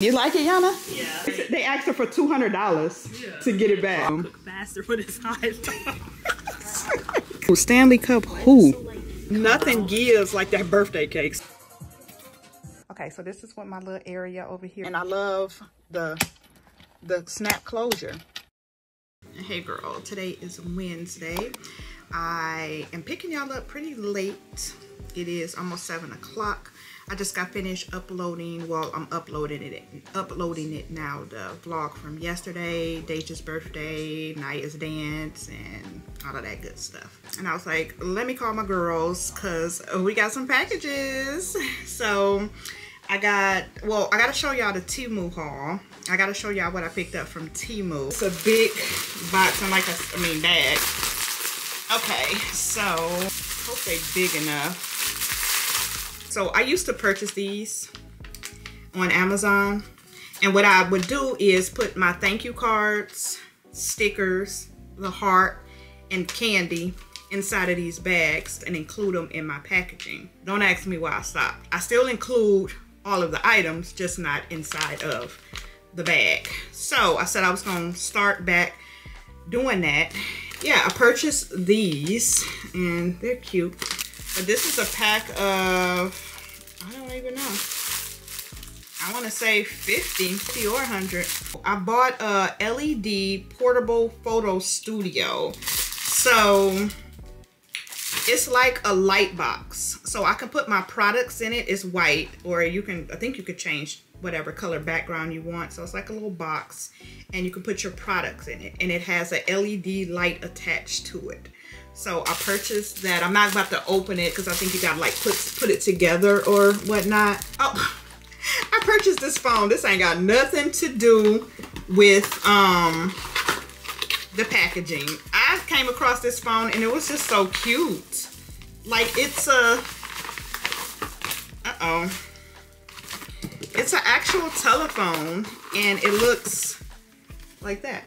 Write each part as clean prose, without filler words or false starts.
You like it, Yana? Yeah. They asked her for $200 to get it back. Cook faster when it's hot. Stanley Cup who? Nothing gives like that birthday cakes. Okay, so this is what my little area over here. And I love the snap closure. Hey girl, today is Wednesday. I am picking y'all up pretty late. It is almost 7 o'clock. I just got finished uploading, well, I'm uploading it now, the vlog from yesterday, Deja's birthday, Naya's dance, and all of that good stuff. And I was like, let me call my girls, cause we got some packages. So I gotta show y'all the Temu haul. I gotta show y'all what I picked up from Temu. It's a big box and bag. Okay, so hope they big enough. So I used to purchase these on Amazon, and what I would do is put my thank you cards, stickers, the heart, and candy inside of these bags and include them in my packaging. Don't ask me why I stopped. I still include all of the items, just not inside of the bag. So I said I was gonna start back doing that. Yeah, I purchased these and they're cute. But this is a pack of, I don't even know. I want to say 50 or 100. I bought a LED portable photo studio. So it's like a light box. So I can put my products in it. It's white, or you can, I think you could change whatever color background you want. So it's like a little box and you can put your products in it. And it has a LED light attached to it. So I purchased that. I'm not about to open it because I think you gotta like put it together or whatnot. Oh, I purchased this phone. This ain't got nothing to do with the packaging. I came across this phone and it was just so cute. Like it's a, it's an actual telephone and it looks like that.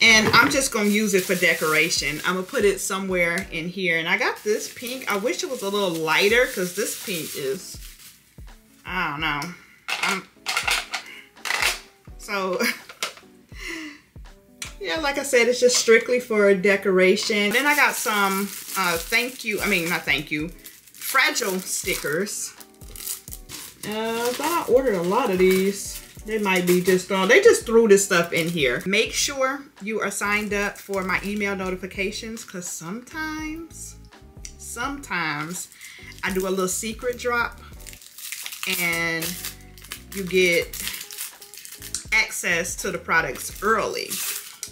And I'm just gonna use it for decoration. I'm gonna put it somewhere in here. And I got this pink. I wish it was a little lighter because this pink is, I don't know. So yeah, like I said, it's just strictly for decoration. Then I got some fragile stickers. I thought I ordered a lot of these. They might be just on, they just threw this stuff in here. Make sure you are signed up for my email notifications because sometimes I do a little secret drop and you get access to the products early.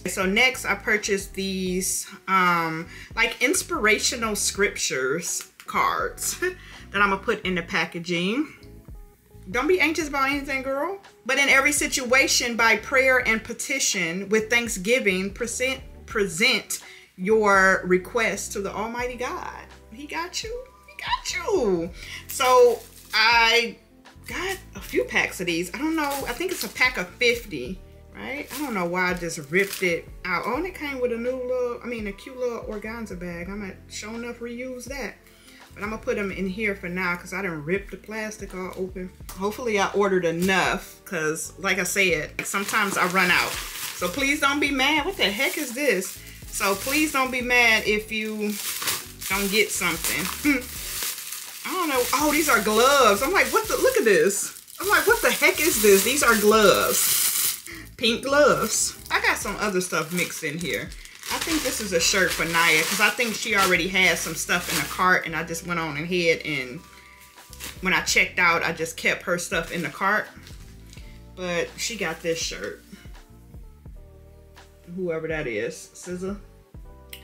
So next I purchased these like inspirational scriptures cards that I'm gonna put in the packaging. Don't be anxious about anything, girl. But in every situation, by prayer and petition, with thanksgiving, present your request to the Almighty God. He got you. He got you. So I got a few packs of these. I don't know. I think it's a pack of 50, right? I don't know why I just ripped it out. Oh, and it came with a cute little organza bag. I might sure enough reuse that. But I'm gonna put them in here for now because I done ripped the plastic all open. Hopefully I ordered enough because like I said, sometimes I run out. So please don't be mad. What the heck is this? So please don't be mad if you don't get something. I don't know. Oh, these are gloves. I'm like, look at this. I'm like, what the heck is this? These are gloves. Pink gloves. I got some other stuff mixed in here. I think this is a shirt for Naya because I think she already has some stuff in the cart and I just went on ahead and when I checked out, I just kept her stuff in the cart. But she got this shirt. Whoever that is, SZA.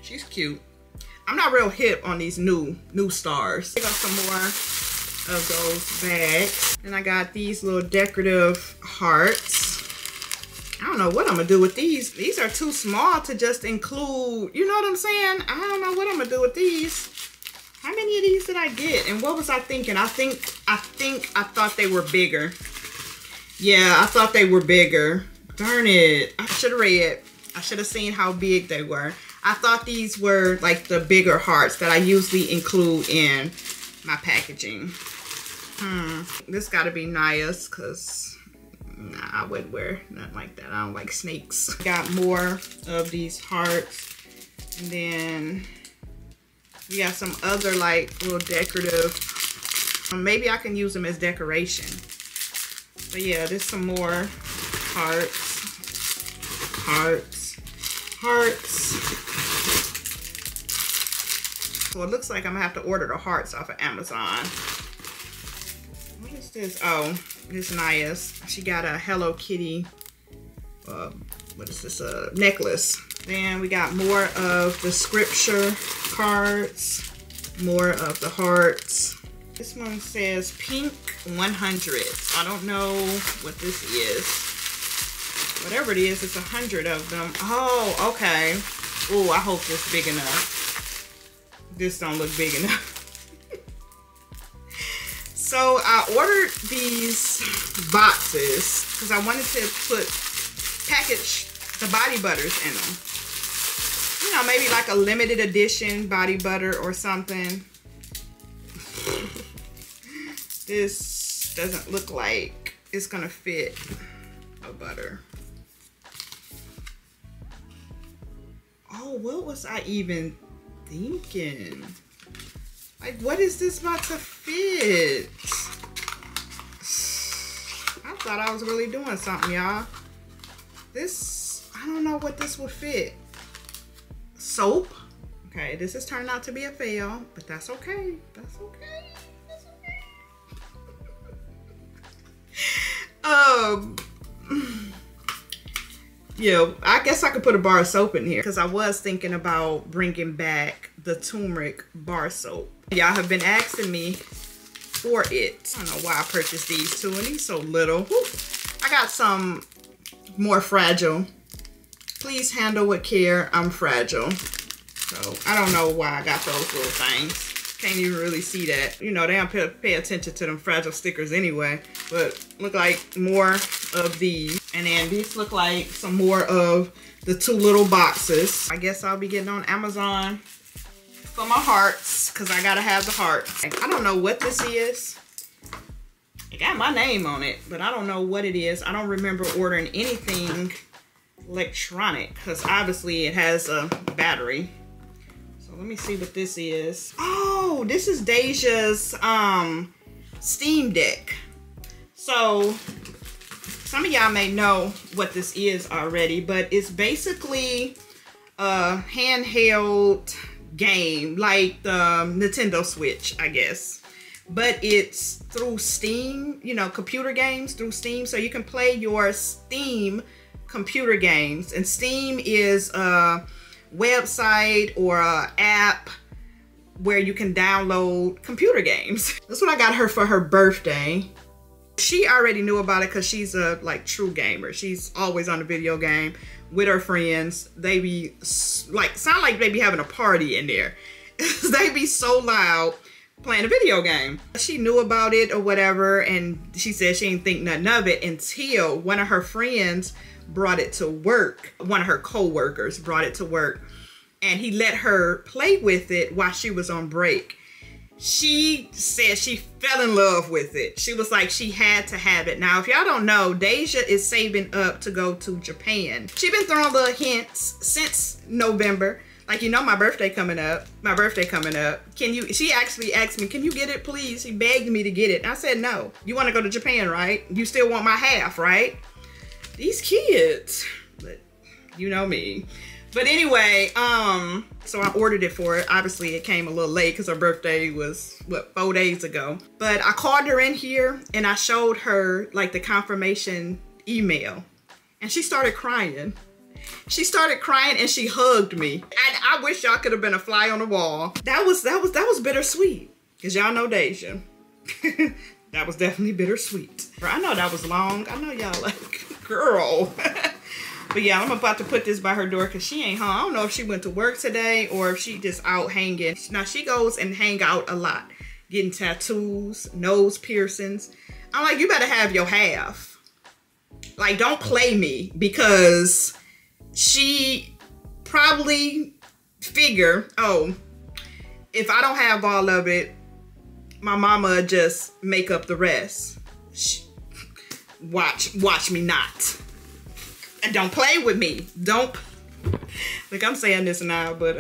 She's cute. I'm not real hip on these new stars. I got some more of those bags. And I got these little decorative hearts. I don't know what I'm gonna do with these. These are too small to just include, you know what I'm saying? I don't know what I'm gonna do with these. How many of these did I get? And what was I thinking? I thought they were bigger. Yeah, I thought they were bigger. Darn it, I should have read. I should have seen how big they were. I thought these were like the bigger hearts that I usually include in my packaging. This gotta be Naya's, cause nah, I wouldn't wear nothing like that. I don't like snakes. Got more of these hearts. And then we got some other like little decorative. Maybe I can use them as decoration. But yeah, there's some more hearts. So it looks like I'm gonna have to order the hearts off of Amazon. What is this? Oh, this is Naya's. She got a Hello Kitty, what is this, a necklace. Then we got more of the scripture cards, more of the hearts. This one says pink 100. I don't know what this is. Whatever it is, it's 100 of them. Oh, okay. Oh, I hope it's big enough. This don't look big enough. So I ordered these boxes because I wanted to put package the body butters in them. You know, maybe like a limited edition body butter or something. This doesn't look like it's gonna fit a butter. Oh, what was I even thinking? Like, what is this about to fit? I thought I was really doing something, y'all. This, I don't know what this would fit. Soap? Okay, this has turned out to be a fail, but that's okay. That's okay. Yeah, I guess I could put a bar of soap in here because I was thinking about bringing back the turmeric bar soap. Y'all have been asking me for it. I don't know why I purchased these two, and these so little. Woo. I got some more fragile. Please handle with care, I'm fragile. So I don't know why I got those little things. Can't even really see that. You know, they don't pay attention to them fragile stickers anyway, but look like more of these. And then these look like some more of the two little boxes. I guess I'll be getting on Amazon for my hearts because I gotta have the hearts. I don't know what this is. It got my name on it, but I don't know what it is. I don't remember ordering anything electronic because obviously it has a battery. Let me see what this is. Oh, this is Deja's Steam Deck. So some of y'all may know what this is already, but it's basically a handheld game like the Nintendo Switch, I guess. But it's through Steam, you know, computer games through Steam. So you can play your Steam computer games. And Steam is website or an app where you can download computer games. That's what I got her for her birthday. She already knew about it because she's a like true gamer. She's always on the video game with her friends. They be like, sound like they be having a party in there. They be so loud playing a video game. She knew about it or whatever, and she said she didn't think nothing of it until one of her friends brought it to work. One of her co-workers brought it to work, and he let her play with it while she was on break. She said she fell in love with it. She was like, she had to have it. Now, if y'all don't know, Deja is saving up to go to Japan. She's been throwing little hints since November. Like, you know, my birthday coming up. Can you, she actually asked me, can you get it, please? She begged me to get it. And I said, no, you want to go to Japan, right? You still want my half, right? These kids, but you know me. But anyway, so I ordered it for her. Obviously it came a little late because her birthday was what, 4 days ago. But I called her in here and I showed her like the confirmation email, and she started crying. She started crying and she hugged me. And I wish y'all could have been a fly on the wall. That was bittersweet. Cause y'all know Deja. That was definitely bittersweet. I know that was long. I know y'all like, girl. But yeah, I'm about to put this by her door because she ain't home. I don't know if she went to work today or if she just out hanging. Now she goes and hang out a lot. Getting tattoos, nose piercings. I'm like, you better have your half. Like, don't play me, because she probably figure, oh, if I don't have all of it, my mama just make up the rest. Watch me not. And don't play with me. Don't. Like, I'm saying this now, but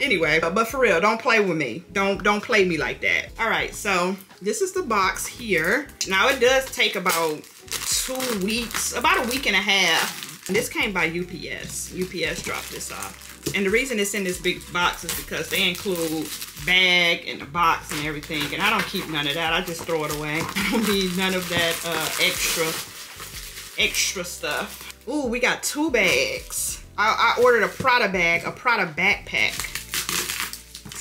anyway. But for real, don't play with me. Don't play me like that. All right, so this is the box here. Now, it does take about 2 weeks, about a week and a half. And this came by UPS. UPS dropped this off. And the reason it's in this big box is because they include bag and the box and everything. And I don't keep none of that. I just throw it away. I don't need none of that extra stuff. Ooh, we got two bags. I ordered a Prada bag, a Prada backpack.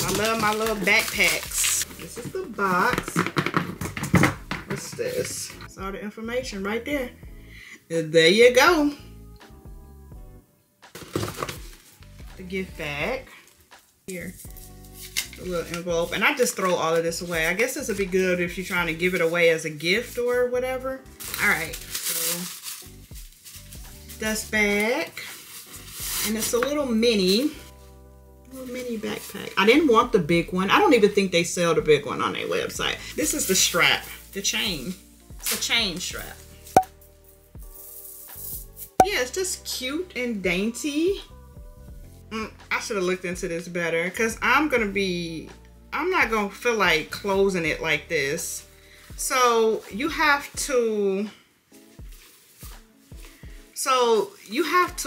I love my little backpacks. This is the box. What's this? That's all the information right there. And there you go. The gift bag here, a little envelope, and I just throw all of this away. I guess this would be good if you're trying to give it away as a gift or whatever. All right, so dust bag, and it's a little mini backpack. I didn't want the big one. I don't even think they sell the big one on their website. This is the strap, the chain. It's a chain strap. Yeah, it's just cute and dainty. I should have looked into this better, because I'm not gonna feel like closing it like this. So you have to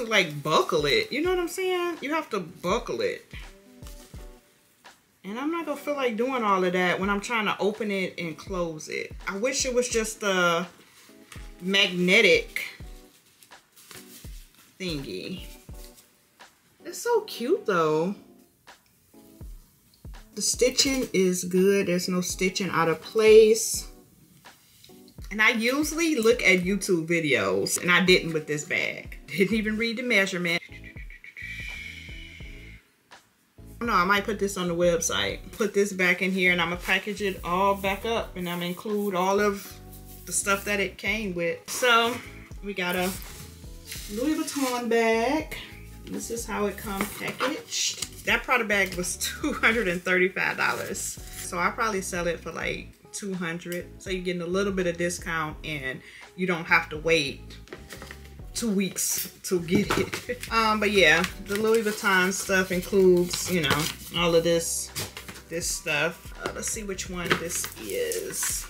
like buckle it. You know what I'm saying? You have to buckle it. And I'm not gonna feel like doing all of that when I'm trying to open it and close it. I wish it was just a magnetic thingy. It's so cute though. The stitching is good. There's no stitching out of place. And I usually look at YouTube videos, and I didn't with this bag. Didn't even read the measurement. No, I might put this on the website. Put this back in here, and I'm gonna package it all back up, and I'm gonna include all of the stuff that it came with. So we got a Louis Vuitton bag. This is how it comes packaged. That Prada bag was $235. So I probably sell it for like $200. So you're getting a little bit of discount, and you don't have to wait 2 weeks to get it. But yeah, the Louis Vuitton stuff includes, you know, all of this stuff. Let's see which one this is.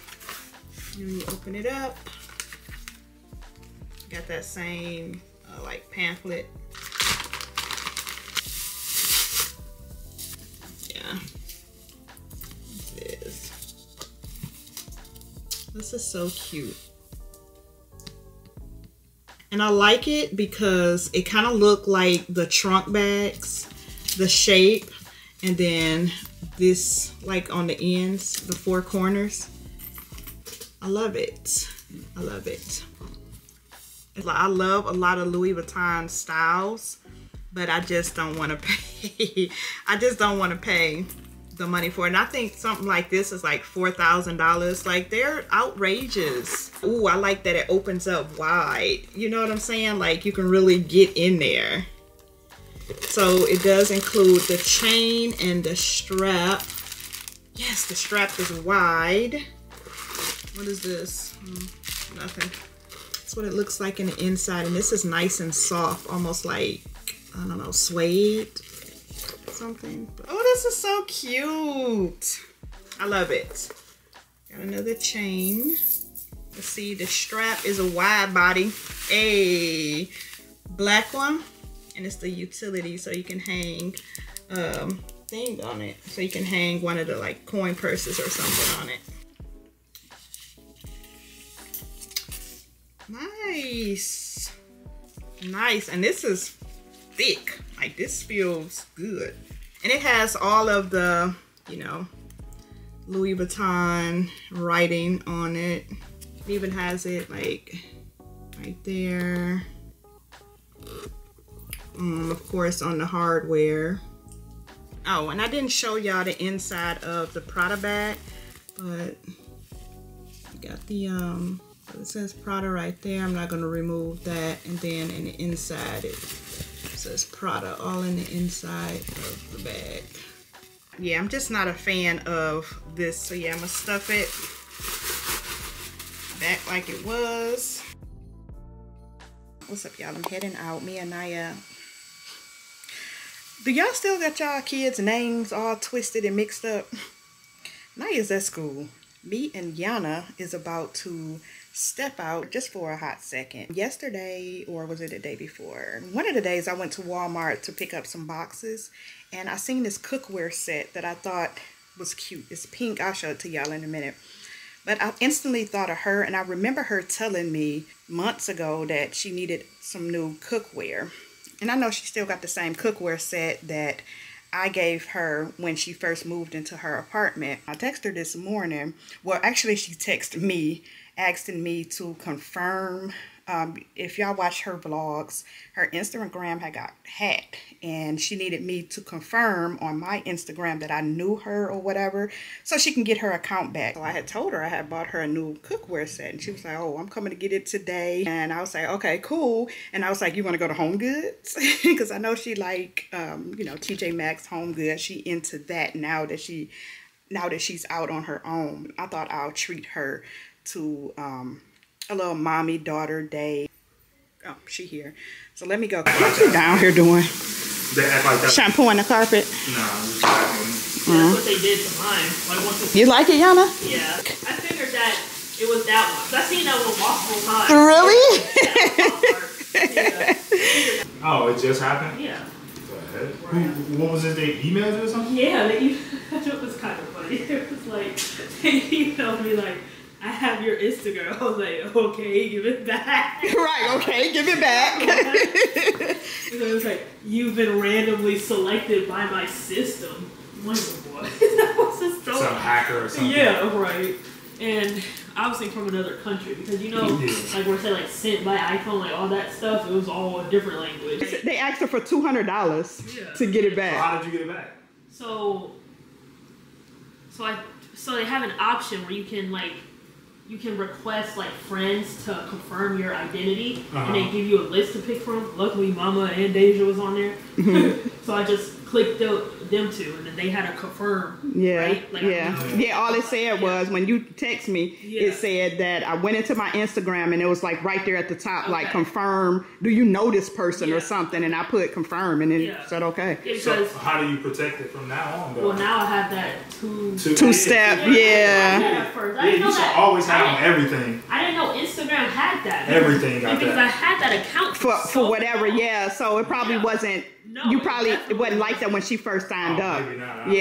You open it up. Got that same like pamphlet. This is so cute. And I like it because it kind of looked like the trunk bags, the shape, and then this like on the ends, the four corners. I love it. I love it. I love a lot of Louis Vuitton styles, but I just don't want to pay. I just don't want to pay the money for it. And I think something like this is like $4,000. Like, they're outrageous. Ooh, I like that it opens up wide. You know what I'm saying? Like, you can really get in there. So it does include the chain and the strap. Yes, the strap is wide. What is this? Nothing. That's what it looks like in the inside. And this is nice and soft, almost like, I don't know, suede. Something. Oh, this is so cute. I love it. Got another chain. Let's see, the strap is a wide body, a black one, and it's the utility, so you can hang thing on it, so you can hang one of the like coin purses or something on it. Nice, nice. And this is thick. Like, this feels good. And it has all of the, you know, Louis Vuitton writing on it. It even has it like right there. Of course, on the hardware. Oh, and I didn't show y'all the inside of the Prada bag, but you got the, it says Prada right there. I'm not gonna remove that. And then in the inside, it says Prada all in the inside of the bag. yeah, I'm just not a fan of this. So yeah, I'm gonna stuff it back like it was. What's up, y'all? I'm heading out, me and Naya. Do y'all still got y'all kids' names all twisted and mixed up? Naya's at school. Me and Yana is about to step out just for a hot second. Yesterday, or was it the day before? One of the days I went to Walmart to pick up some boxes, and I seen this cookware set that I thought was cute. It's pink. I'll show it to y'all in a minute. But I instantly thought of her, and I remember her telling me months ago that she needed some new cookware. And I know she still got the same cookware set that I gave her when she first moved into her apartment. I texted her this morning. Well, actually, she texted me asking me to confirm. If y'all watch her vlogs, her Instagram had got hacked, and she needed me to confirm on my Instagram that I knew her or whatever so she can get her account back. So I had told her I had bought her a new cookware set, and she was like, oh, I'm coming to get it today. And I was like, okay, cool. And I was like, you want to go to Home Goods? Because I know she like, you know, TJ Maxx, Home Goods. She into that now that she's out on her own. I thought I'll treat her to a little mommy daughter day. Oh, she here. So let me go. What you down here doing? Shampooing the carpet? No. That's what they did to mine. You like it, Yana? Yeah. I figured that it was that one. Cause I've seen that one multiple times. Really? Yeah. Oh, it just happened? Yeah. What was it? They emailed you or something? Yeah, it was kind of funny. It was like, they emailed me like, I have your Instagram. I was like, okay, give it back. Right, okay, give it back. And it was like, you've been randomly selected by my system. Wonderful. That was just so. Some hacker or something. Yeah, right. And obviously from another country, because you know, like we're saying, like sent by iPhone, like all that stuff. It was all a different language. They asked her for $200 to get it back. So how did you get it back? So they have an option where you can like. You can request like friends to confirm your identity, and they give you a list to pick from. Luckily, Mama and Deja was on there, so I just clicked them two, and then they had a confirm. Yeah, right? Like, yeah. All it said was when you text me, it said that I went into my Instagram, and it was like right there at the top, like confirm. Do you know this person or something? And I put confirm, and it said okay. Because, so how do you protect it from now on? Though? Well, now I have that two-step. I didn't know that. I didn't know Instagram had that. Everything got because I had that account for whatever. Yeah, so it probably wasn't. No, it wasn't like that when she first signed up. Maybe not, no,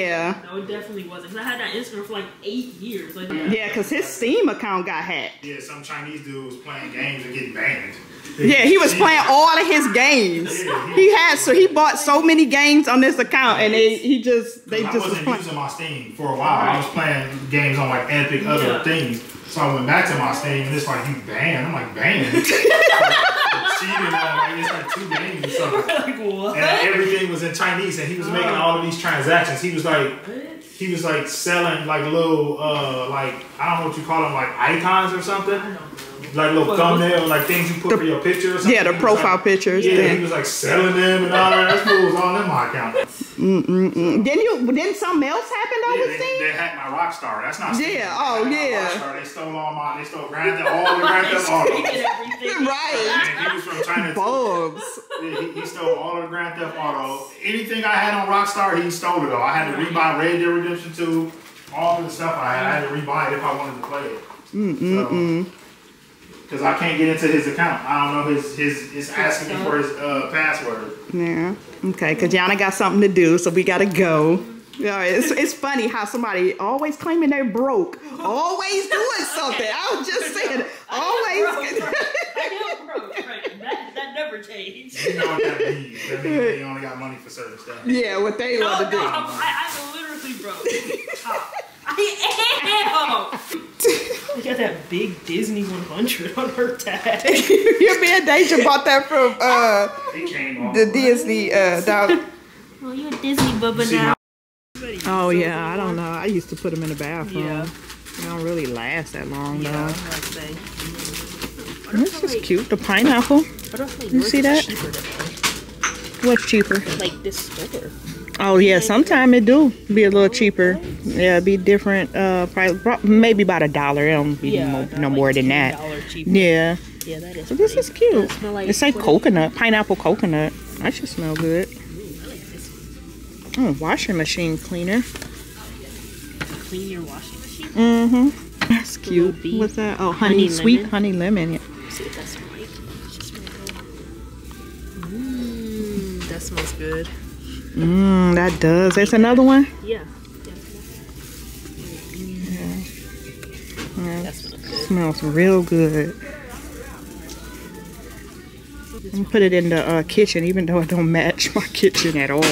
it definitely wasn't. Because I had that Instagram for like 8 years. Like, yeah, because his Steam account got hacked. Yeah, some Chinese dude was playing games and getting banned. Yeah, he was playing all of his games. He bought so many games on this account, and I wasn't using my Steam for a while. I was playing games on like Epic, other things. So I went back to my Steam, and it's like, you banned. I'm like, banned. It's like 2 games or something. Like, and everything was in Chinese, and he was making all of these transactions. He was like, selling like little, like I don't know what you call them, like icons or something. I don't know. Like little thumbnail, like things you put for your picture or something. Yeah, the profile pictures. Yeah, he was like selling them and all that. That's what was on in my account. Didn't something else happen though with Steam? They hacked my Rockstar. That's not Steam. Yeah, Rockstar. They stole all my, all the Grand Theft Auto. Right. And he was from China. Bugs. Yeah, he stole all the Grand Theft Auto. Anything I had on Rockstar, he stole it all. I had to rebuy Red Dead Redemption 2. All the stuff I had to rebuy it if I wanted to play it. Because I can't get into his account. I don't know his asking me for his password. Yeah. Okay, because Yana got something to do, so we got to go. Yeah, it's funny how somebody always claiming they're broke, always doing something. I was just saying, always. I know broke, right? That never changed. You know what that means. That means they only got money for certain stuff. Yeah, what they love to do. I'm literally broke. I am. They got that big Disney 100 on her tag. Me and Deja bought that from the Disney dog. Well, you're a Disney bubba now. Oh yeah, I don't know. I used to put them in the bathroom. Yeah. They don't really last that long though. This is cute. The pineapple. You see that? What's cheaper? Like this store. Oh yeah, sometimes it do be a little cheaper. Yeah, it'd be different price, maybe about $1. It don't be no more like than that. Yeah. Yeah, that is. So this is cute. It like it's like coconut, pineapple coconut. That should smell good. Ooh, I like this one. Oh, washing machine cleaner. Clean your washing machine. Mm-hmm. That's cute. What's that? Oh, honey sweet lemon. Honey lemon. Yeah. Let's see what that smells like. Just really good. That smells good. Mmm, that does. That's another one? Yeah. Yeah. That smells good. Smells real good. I'm put it in the kitchen, even though it don't match my kitchen at all.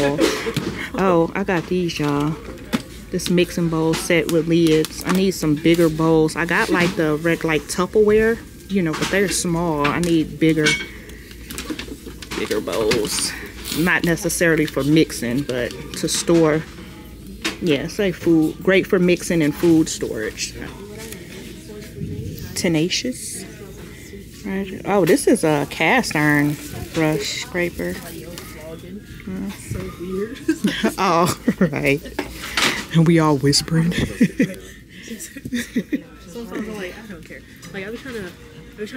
Oh, I got these, y'all. This mixing bowl set with lids. I need some bigger bowls. I got like the red, like Tupperware, you know, but they're small. I need bigger bowls. Not necessarily for mixing, but to store. Yeah, say food. Great for mixing and food storage. Tenacious. Right. Oh, this is a cast iron brush scraper. So weird. Oh, right. And we all whispering. Sometimes I'm like, I don't care. Like I was trying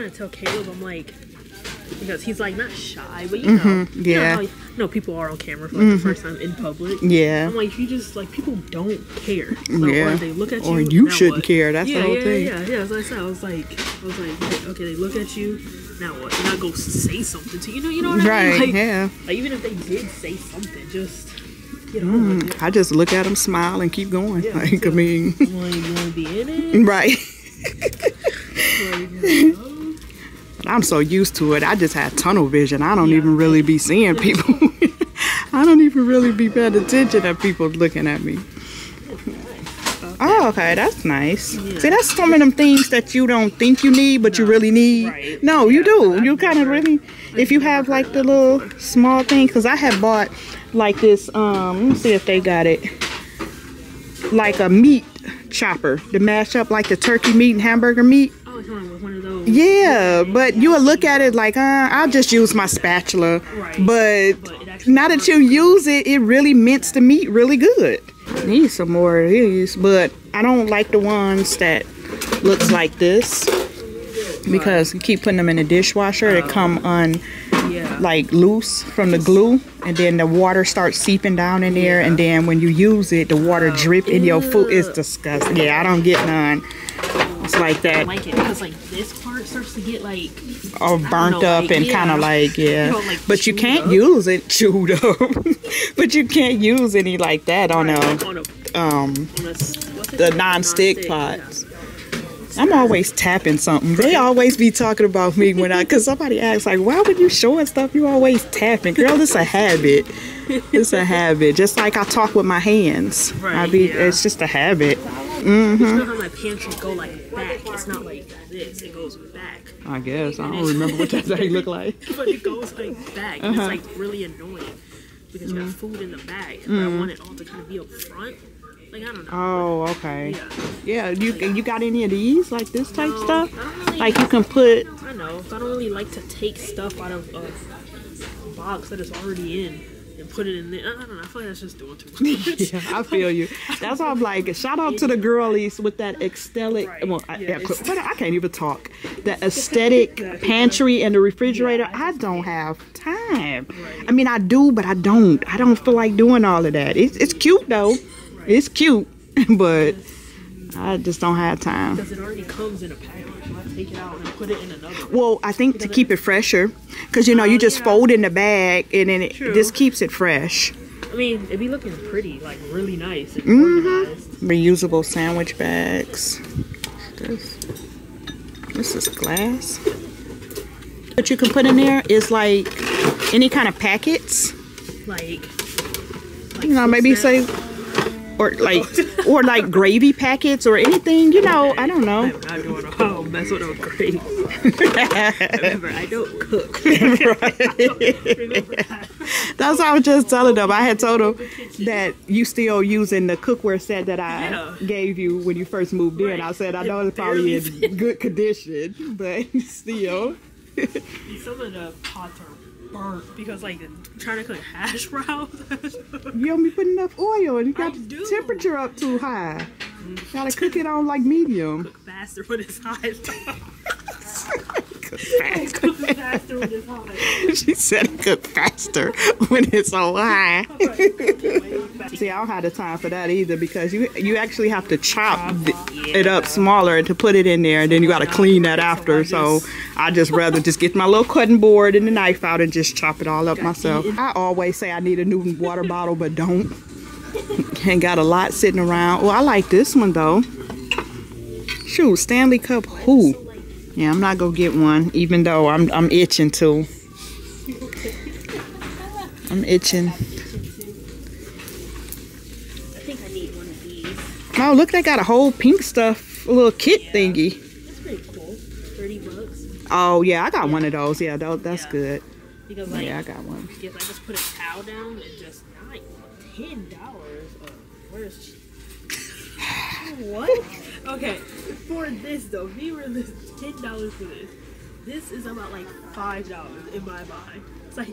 to tell Caleb, I'm like, because he's like not shy, but you know, yeah, you know, like, no, people are on camera for like the first time in public. Yeah, I'm like, you just like people don't care. So, yeah, or they look at you, or you shouldn't care. That's the whole thing. Yeah. As I said, I was like, okay, they look at you. Now what? Now go say something to you know what I mean? Right? Yeah. Like, even if they did say something, just you know, I just look at them, smile, and keep going. Yeah, like, I mean, you want to be in it, right? Like, you know, I'm so used to it. I just had tunnel vision. I don't even really be seeing people. I don't even really be paying attention to people looking at me. Oh, okay. That's nice. Yeah. See, that's some of them things that you don't think you need, but you really need. Right. No, you do. You kind of really, if you have like the little small thing, because I had bought like this, let me see if they got it, like a meat chopper to mash up like the turkey meat and hamburger meat. Yeah, but you would look at it like, I'll just use my spatula. Right. But now that you use it, it really minces the meat really good. Need some more of these, but I don't like the ones that looks like this because you keep putting them in the dishwasher. It come on like loose from the glue, and then the water starts seeping down in there, and then when you use it, the water drip in your food. It's disgusting. Yeah, I don't get none. It's like that. I don't like it because like this part starts to get like all burnt up and kind of like but you can't use it chewed up. But you can't use any like that on the non-stick pots. I'm always tapping something. They always be talking about me when I, because somebody asks like, why would you showing stuff? You always tapping, girl. It's a habit. It's a habit. Just like I talk with my hands. Right, it's just a habit. Mm-hmm. You know how my pantry go like back? It's not like this. It goes back. I guess. I don't remember what that thing looked like. But it goes like back. And it's like really annoying because you got food in the back. But I want it all to kind of be up front. Like, I don't know. Oh, okay. Yeah. You got any of these? Like this type stuff? I don't really, like you can put... I know. So I don't really like to take stuff out of a box that is already in. Put it in there. I don't know. I feel like that's just doing too much. Yeah, I feel you. That's why I'm like, shout out to the girlies with that aesthetic. Right. Well, I can't even talk. The aesthetic pantry and the refrigerator. I don't have time. Right. I mean, I do, but I don't. I don't feel like doing all of that. It's cute though. Right. It's cute, but I just don't have time. Because it already comes in a package. Take it out and put it in another. Well, I think to keep it fresher, because you know you just fold in the bag and then it just keeps it fresh. I mean, it'd be looking pretty, like really nice. Reusable sandwich bags. This is glass. What you can put in there is like any kind of packets. Like you know, maybe say. Or like gravy packets or anything, you know, I don't know. I'm not doing a whole mess with no gravy. Remember, I don't cook. That's what I was just telling them. I had told them that you still using the cookware set that I gave you when you first moved in. I said, I know it's probably in good condition, but still. some of the pots are burnt because like trying to cook hash browns. You don't be putting enough oil and you got the temperature up too high. Mm-hmm. Gotta cook it on like medium. Cook faster when it's hot. Cook faster when it's hot. She said cook faster when it's so high. See, I don't have the time for that either because you actually have to chop it up smaller to put it in there, and then you gotta clean that after. So I just rather just get my little cutting board and the knife out and just chop it all up myself. I always say I need a new water bottle, but don't. Ain't got a lot sitting around. Oh, I like this one though. Shoot, Stanley Cup who? Yeah, I'm not gonna get one, even though I'm itching too. I'm itching. I think I need one of these. Oh, look, they got a whole pink stuff, a little kit thingy. That's pretty cool. $30. Oh yeah, I got one of those. Yeah, that's good. Because, like, yeah, I got one. Because I just put a towel down and just $10. Where's she? What? Okay, for this though, be realistic. $10 for this. This is about like $5 in my mind. It's like.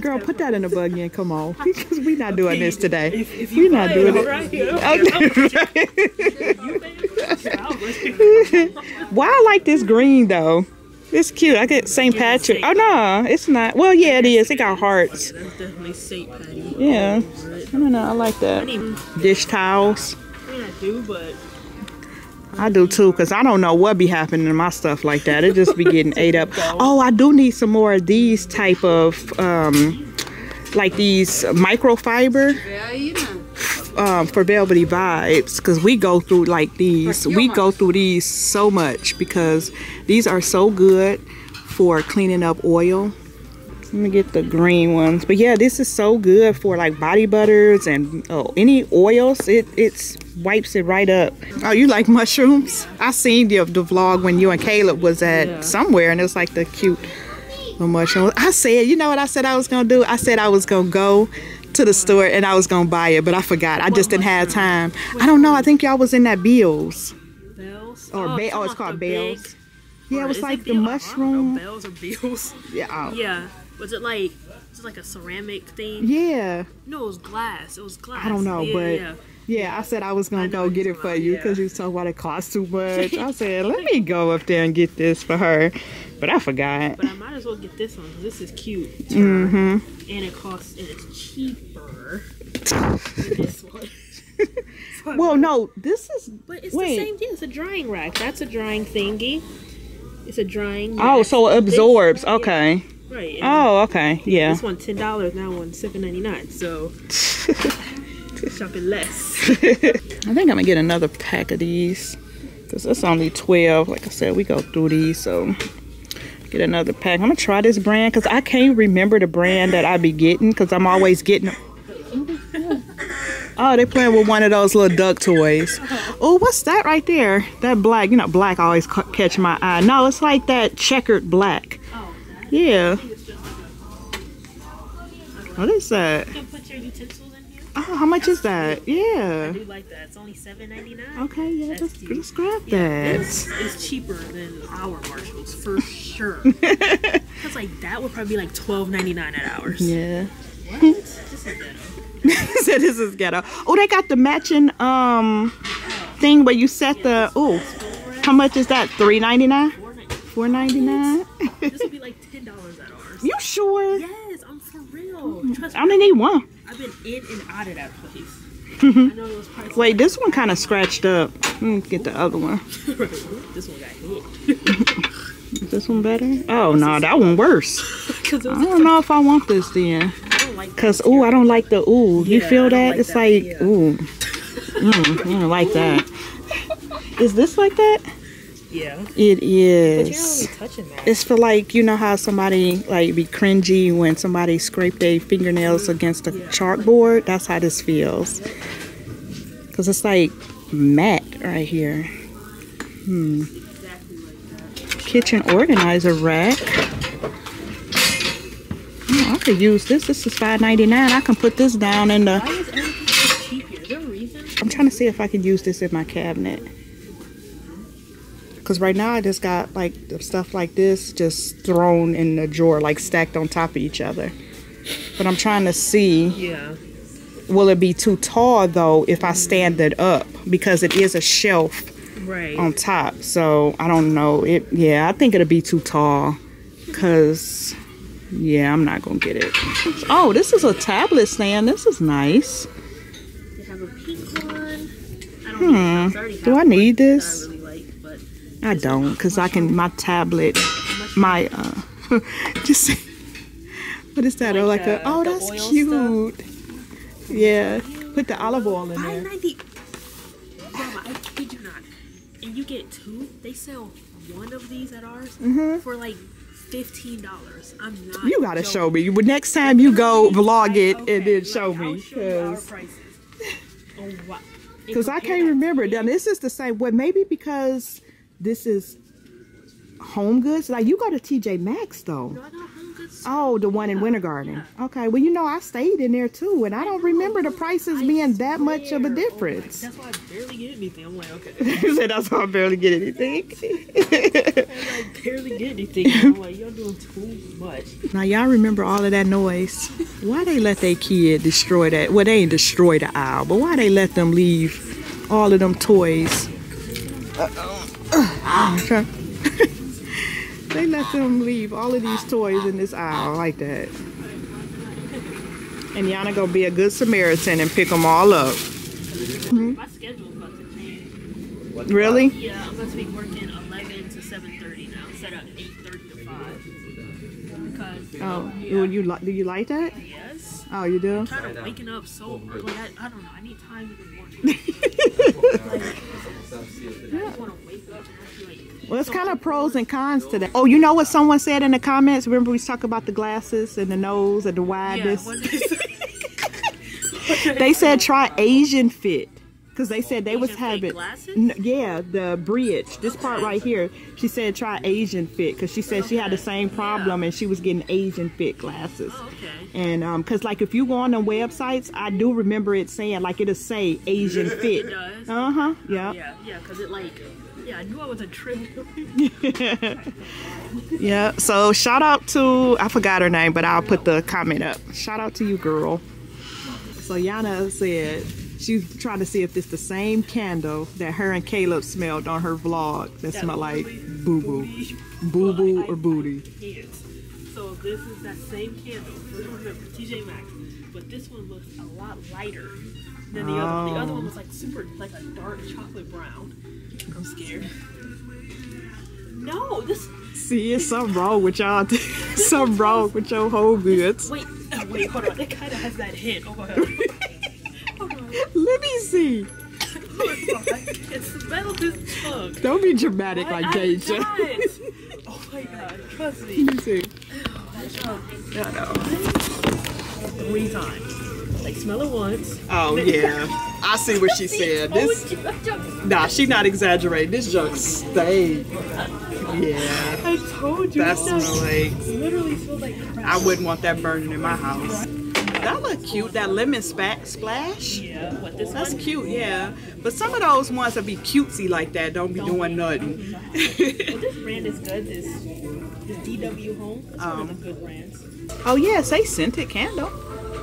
Girl, put that in the bug in. Come on, because we not doing this today. If we not doing it. Right here, Why I like this green though? It's cute. I get St. Patrick. Oh no, it's not. Well, yeah, it is. It got hearts. Yeah, that's definitely St. Patrick. Yeah. I don't know. I like that. Dish towels. I do, but I do too, cause I don't know what be happening to my stuff like that. It just be getting ate up. Oh, I do need some more of these type of like these microfiber. Yeah, you know. For Velvety Vibes, because we go through like these. We go through these so much because these are so good for cleaning up oil. Let me get the green ones. But yeah, this is so good for like body butters and any oils. It wipes it right up. Oh, you like mushrooms? I seen the vlog when you and Caleb was at somewhere, and it was like the cute little mushrooms. I said, you know what I said I was gonna do? I said I was gonna go to the store and I was gonna buy it, but I forgot. I just didn't have time. I don't know. I think y'all was in that Beall's. Beall's? Or oh, it's called Beall's. Yeah, it was like the mushroom. Beall's or Beall's? Yeah. Yeah. Was it like a ceramic thing? Yeah. No, it was glass. It was glass. I don't know, but yeah, I said I was gonna go get it for you because you was talking about it cost too much. I said, let me go up there and get this for her, but I forgot. But I might as well get this one because this is cute. And it costs, and it's cheaper than this one. So well, no, this is. But it's the same thing. It's a drying rack. That's a drying thingy. It's a drying rack. Oh, so it absorbs. Okay. Right. Oh, okay. Yeah. This one $10, now one $7.99. So shopping less. I think I'm gonna get another pack of these because it's only 12. Like I said, we go through these, so get another pack. I'm gonna try this brand because I can't remember the brand that I be getting because I'm always getting. Oh, they playing with one of those little duck toys. Oh, what's that right there? That black. You know, black always catch my eye. No, it's like that checkered black. Yeah. What is that? You can put your utensils in here. Oh, how much is that? Yeah. I do like that. It's only $7.99. Okay, yeah, let's grab that. It's cheaper than our Marshalls for sure. Because like that would probably be like $12.99 at ours. Yeah. What? This is ghetto. So this is ghetto. Oh, they got the matching thing where you set the. Oh, how much is that? $3.99. $4.99. This would be like $10 at ours. You sure? Yes, I'm for real. Trust me. I only need one. I've been in and out of that place. I know those prices. Wait, this one kind of scratched up. Let me get the other one. This one got hit. Is this one better? Oh no, that one worse. I don't know if I want this then. Cause ooh, I don't like the ooh. You feel that? It's like ooh. I don't like that. Is this like that? Yeah, it is. But you're not really touching that. It's for like, you know how somebody like be cringy when somebody scraped their fingernails against the chalkboard. That's how this feels. Cause it's like matte right here. Exactly like that. Kitchen organizer rack. Oh, I could use this. This is $5.99. I can put this down in the. Why is everything so cheap here? Is there a reason? I'm trying to see if I can use this in my cabinet. because right now I just got like stuff like this just thrown in the drawer, like stacked on top of each other. But I'm trying to see, yeah, will it be too tall though if I stand it up, because it is a shelf right on top. So I don't know. It, yeah, I think it'll be too tall, because yeah, I'm not gonna get it. Oh, this is a tablet stand. This is nice. They have a pink one. I don't Do I need this? I really like, but I don't, because I can my tablet, my just what is that? Like, oh, like a oh, that's cute. Stuff. Yeah, put the olive oil in there. Mama, I kid you not. And you get two. They sell one of these at ours for like $15. I'm not. You gotta show me. Next time you go vlog it and then show me, because I can't remember. Now this is the same. Well, maybe because this is Home Goods. Like you go to TJ Maxx though. No, I don't. Oh, the one in Winter Garden. Yeah. Okay, well, you know, I stayed in there too, and I don't remember the prices being that much of a difference. Oh my, that's why I barely get anything. I'm like, okay. You said that's why I barely get anything. I barely get anything. I'm like, you're doing too much. Now, y'all remember all of that noise? Why they let their kid destroy that? Well, they ain't destroy the aisle, but why they let them leave all of them toys? They let them leave all of these toys in this aisle like that. And Yana gonna be a good Samaritan and pick them all up. My schedule's about to change. Really? Yeah, I'm about to be working 11 to 7:30 now instead of 8:30 to 5. Because do you like that? Yes. Oh, you do? I'm kind of waking up so early. Like, I don't know. I need time in the morning. Yeah. Well, it's kind of pros and cons to that. Oh, you know what someone said in the comments? Remember we talked about the glasses and the nose and the wideness? Yeah, they said try Asian fit, because they said they was having yeah, the bridge, this part right here. She said try Asian fit because she said she had the same problem and she was getting Asian fit glasses. Oh, okay. And because like if you go on the websites, I do remember it saying like it'll say Asian fit. It does. Yeah. Yeah. Yeah. Because it like. Yeah, I knew I was a trip. Yeah, so shout out to, I forgot her name, but I'll put the comment up. Shout out to you, girl. So Yana said she's trying to see if it's the same candle that her and Caleb smelled on her vlog that smelled like boo-boo. Boo-boo or booty. Yes. So this is that same candle. I don't remember, TJ Maxx. But this one looks a lot lighter than the other one. The other one was like super, like a dark chocolate brown. I'm scared. No, this. See, it's something wrong with y'all. Something wrong with your Home Goods. Wait, hold on. It kind of has that hint. Oh my god. Hold on. Let me see. It's the metal this tongue. Don't be dramatic like Deja. Oh my god. Trust me. Let me see. I know. 3 times. Like smell it once. Oh yeah, I see what she said. This, nah, she's not exaggerating. This junk stayed. Yeah. I told you. That smells like. Literally smells like crap. I wouldn't want that burning in my house. That look cute. That lemon splash. Yeah. What this? That's one? Cute. Yeah. But some of those ones that be cutesy like that don't be doing nothing. Well, this brand is good. This DW Home. It's one of the good brands. Oh yes, they scented candle.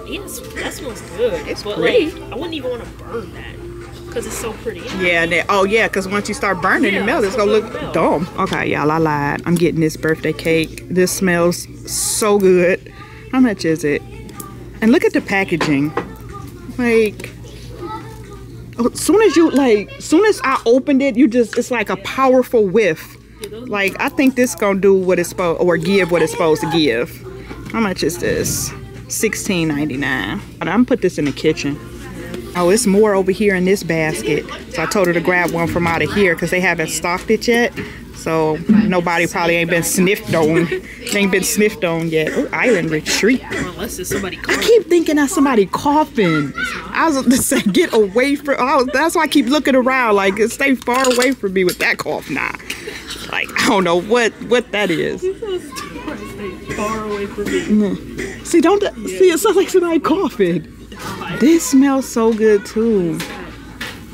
Yes, that smells good. It's pretty. Like, I wouldn't even want to burn that because it's so pretty. Yeah. Oh, yeah. Because once you start burning it melts. It's gonna look dumb. Okay, y'all. I lied. I'm getting this birthday cake. This smells so good. How much is it? And look at the packaging. Like, as soon as you I opened it, you just it's like a powerful whiff. Like I think this gonna do what it's supposed or give what it's supposed to give. How much is this? $16.99. I'm gonna put this in the kitchen. Oh, it's more over here in this basket. So I told her to grab one from out of here because they haven't stocked it yet. So nobody probably ain't been sniffed on. They ain't been sniffed on yet. Oh, Island Retreat. Unless it's somebody coughing. I keep thinking that's somebody coughing. I was gonna say get away from. That's why I keep looking around. Like stay far away from me with that cough now. Like I don't know what that is. Far away from me. Mm. See, don't see it sounds like somebody coughing. This smells so good too.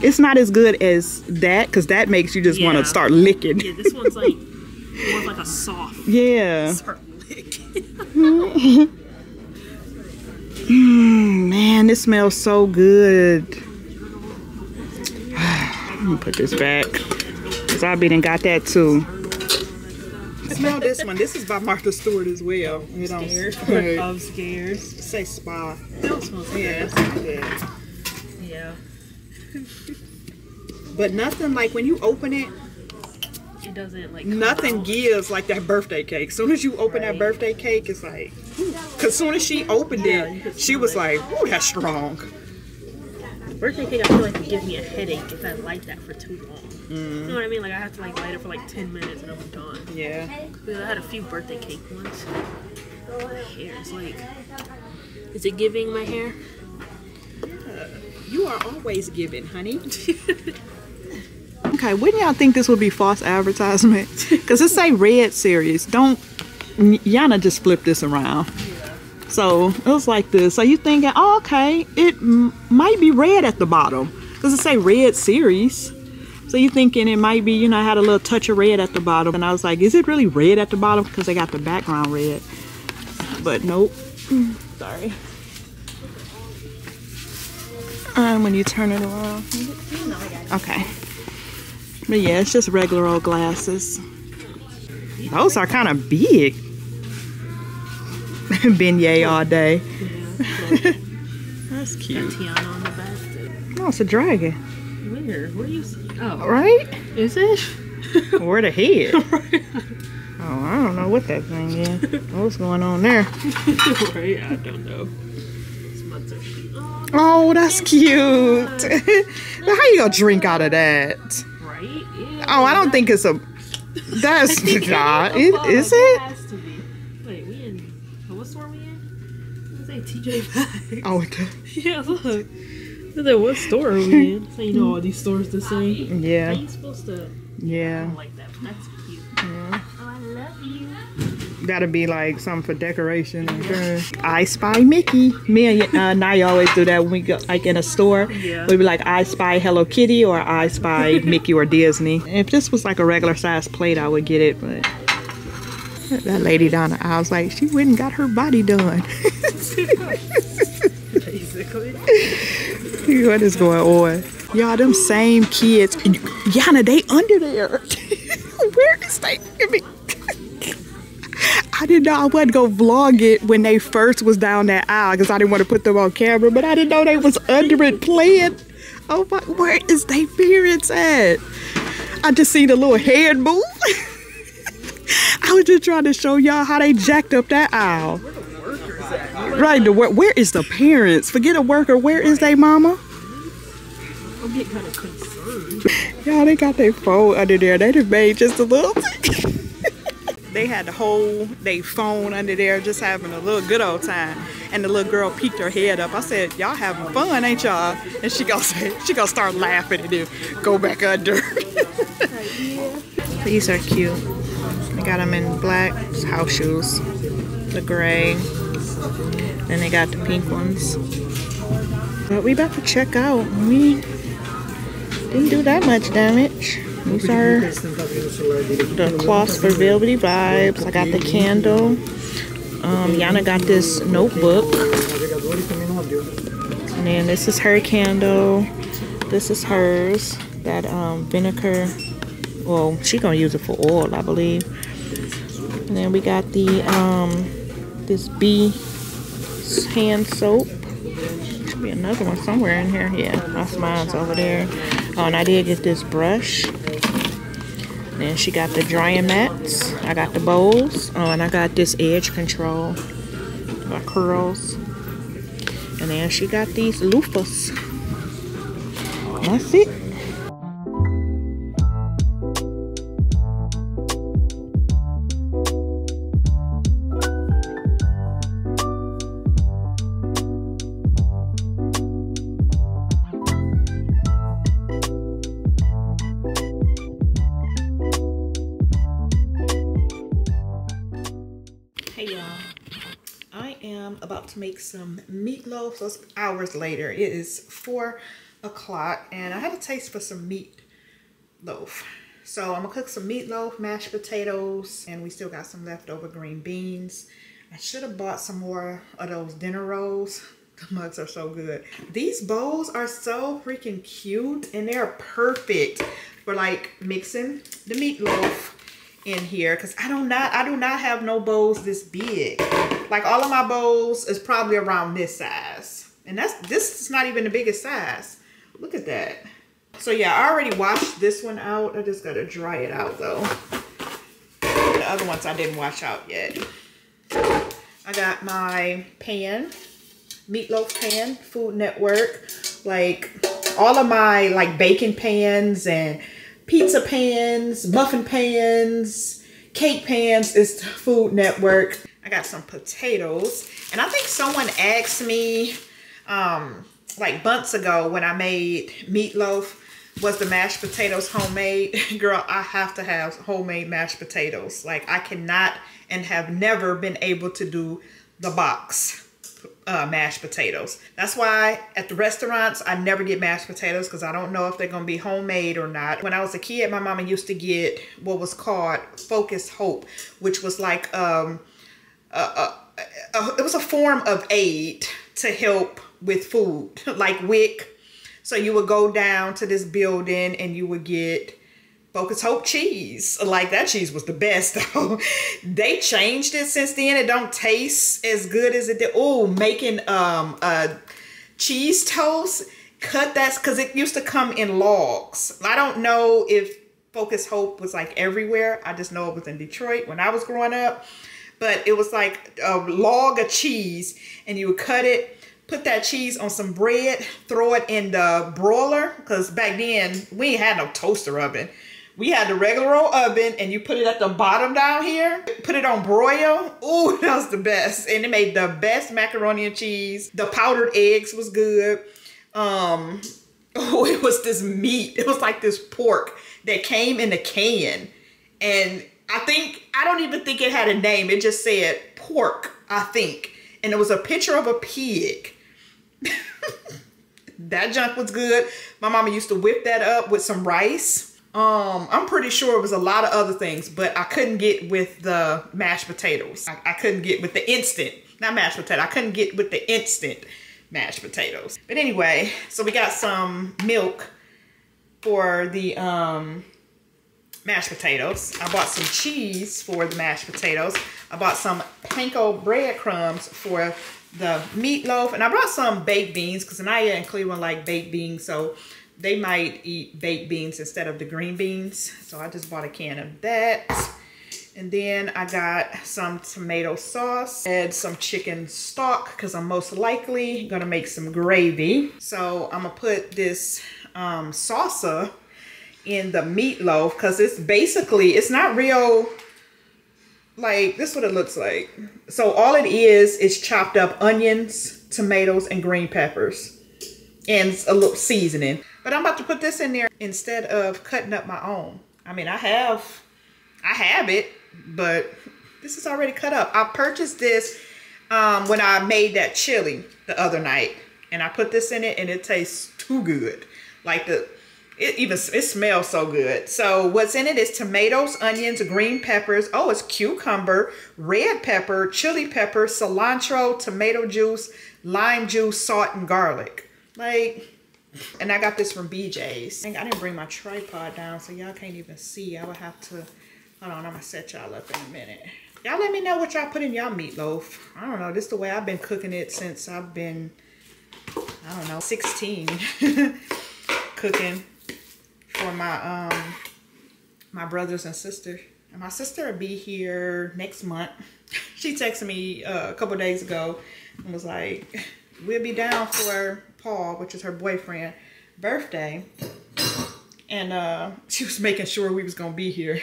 It's not as good as that, because that makes you just want to start licking. Yeah, this one's like more like a soft start lick. Man, this smells so good. I'm gonna put this back, because I done got that too. Smell this one. This is by Martha Stewart as well. I'm scared. I'm scared. Say spa. That smells good. Yeah, that's good. Yeah. But nothing like when you open it. It doesn't like. Nothing gives like that birthday cake. Soon as you open that birthday cake, it's like. Because soon as she opened it, she was like, "Ooh, that's strong." Birthday cake, I feel like it gives me a headache if I light that for too long. You know what I mean? Like I have to like light it for like 10 minutes and I'm done. Yeah. I had a few birthday cake ones. My hair is like, is it giving my hair? Yeah. You are always giving, honey. Okay, wouldn't y'all think this would be false advertisement? Because it say Red Series. Don't Yana just flip this around. So it was like this. So you thinking, oh, okay, it might be red at the bottom. Does it say Red Series? So you thinking it might be, you know, I had a little touch of red at the bottom. And I was like, is it really red at the bottom? Because they got the background red. But nope. Sorry. When you turn it around. Okay. But yeah, it's just regular old glasses. Those are kind of big. Beignet all day. Yeah, that's cute. Tiana on the back. Oh, it's a dragon. Weird. What do you see? Oh, right? Is it? Where the head? Oh, I don't know what that thing is. What's going on there? Right? I don't know. Oh, that's cute. How you gonna drink out of that? Right? Yeah, oh, I don't think it's a. That's not. Is it? TJ Maxx. Oh, okay. Yeah, look. Like, what store are we in? So you know all these stores the same. Yeah. How you supposed to? Yeah. I don't like that. That's cute. Yeah. Oh, I love you. Gotta be like something for decoration. Yeah. I spy Mickey. Me and Naya always do that when we go like in a store. Yeah. We'd be like, I spy Hello Kitty or I spy Mickey or Disney. If this was like a regular size plate, I would get it, but. That lady down the aisle was like, she went and got her body done. Basically. What is going on? Y'all, them same kids. Yana, they under there. Where is they? I mean, I didn't know I wasn't going to vlog it when they first was down that aisle because I didn't want to put them on camera, but I didn't know they was under it playing. Oh my, where is they parents at? I just seen a little head move. I was just trying to show y'all how they jacked up that aisle. Where the workers at? Right, where is the parents? Forget a worker, where is they mama? I'm getting kind of concerned. Y'all, they got their phone under there. They just made just a little thing. They had the whole, they phone under there just having a little good old time. And the little girl peeked her head up. I said, y'all having fun, ain't y'all? And she gonna say, she gonna start laughing and then go back under. These are cute. They got them in black house shoes, the gray, then they got the pink ones. But we about to check out. We didn't do that much damage. These are the cloths for Velvety Vibes. I got the candle. Yana got this notebook. And then this is her candle. This is hers. That vinegar. Well, she gonna use it for oil, I believe. And then we got the this bee hand soap. Should be another one somewhere in here. Yeah, that's mine's over there. Oh, and I did get this brush. And then she got the drying mats. I got the bowls. Oh, and I got this edge control. My curls. And then she got these loofahs. That's it. Make some meatloaf. So it's hours later. It is 4 o'clock, and I had a taste for some meatloaf. So I'm gonna cook some meatloaf, mashed potatoes, and we still got some leftover green beans. I should have bought some more of those dinner rolls. The mugs are so good. These bowls are so freaking cute, and they're perfect for like mixing the meatloaf in here, because I do not have no bowls this big. Like all of my bowls is probably around this size, and this is not even the biggest size. Look at that. So yeah, I already washed this one out. I just gotta dry it out though. The other ones I didn't wash out yet. I got my pan, meatloaf pan, Food Network. Like all of my like baking pans and pizza pans, muffin pans, cake pans is the Food Network. I got some potatoes, and I think someone asked me like months ago when I made meatloaf, was the mashed potatoes homemade? Girl, I have to have homemade mashed potatoes. Like I cannot and have never been able to do the box mashed potatoes. That's why at the restaurants, I never get mashed potatoes, because I don't know if they're gonna be homemade or not. When I was a kid, my mama used to get what was called Focus Hope, which was like, it was a form of aid to help with food, like WIC. So you would go down to this building and you would get Focus Hope cheese. Like that cheese was the best though. They changed it since then. It don't taste as good as it did. Oh, making cheese toast, cut that, because it used to come in logs. I don't know if Focus Hope was like everywhere. I just know it was in Detroit when I was growing up. But it was like a log of cheese, and you would cut it, put that cheese on some bread, throw it in the broiler, because back then we ain't had no toaster oven. We had the regular old oven, and you put it at the bottom down here, put it on broil. Ooh, that was the best. And it made the best macaroni and cheese. The powdered eggs was good. Oh, it was this meat. It was like this pork that came in a can, and I don't even think it had a name. It just said pork, I think. And it was a picture of a pig. That junk was good. My mama used to whip that up with some rice. I'm pretty sure it was a lot of other things, but I couldn't get with the mashed potatoes. I couldn't get with the instant, not mashed potato. I couldn't get with the instant mashed potatoes. But anyway, so we got some milk for the mashed potatoes. I bought some cheese for the mashed potatoes. I bought some panko breadcrumbs for the meatloaf, and I brought some baked beans, because Anaya and Cleveland like baked beans, so they might eat baked beans instead of the green beans. So I just bought a can of that. And then I got some tomato sauce, add some chicken stock, because I'm most likely gonna make some gravy. So I'm gonna put this salsa in the meatloaf, because it's basically, it's not real, like this is what it looks like. So all it is chopped up onions, tomatoes, and green peppers, and a little seasoning. But I'm about to put this in there instead of cutting up my own. I mean, I have it, but this is already cut up. I purchased this when I made that chili the other night, and I put this in it, and it tastes too good. Like it smells so good. So what's in it is tomatoes, onions, green peppers. Oh, it's cucumber, red pepper, chili pepper, cilantro, tomato juice, lime juice, salt, and garlic. Like, and I got this from BJ's. I didn't bring my tripod down, so y'all can't even see. I would have to, hold on, I'm gonna set y'all up in a minute. Y'all let me know what y'all put in y'all meatloaf. I don't know, this is the way I've been cooking it since I've been, I don't know, 16. Cooking for my brothers and sister. And my sister will be here next month. She texted me a couple days ago and was like, we'll be down for Paul, which is her boyfriend, birthday. And she was making sure we was gonna be here.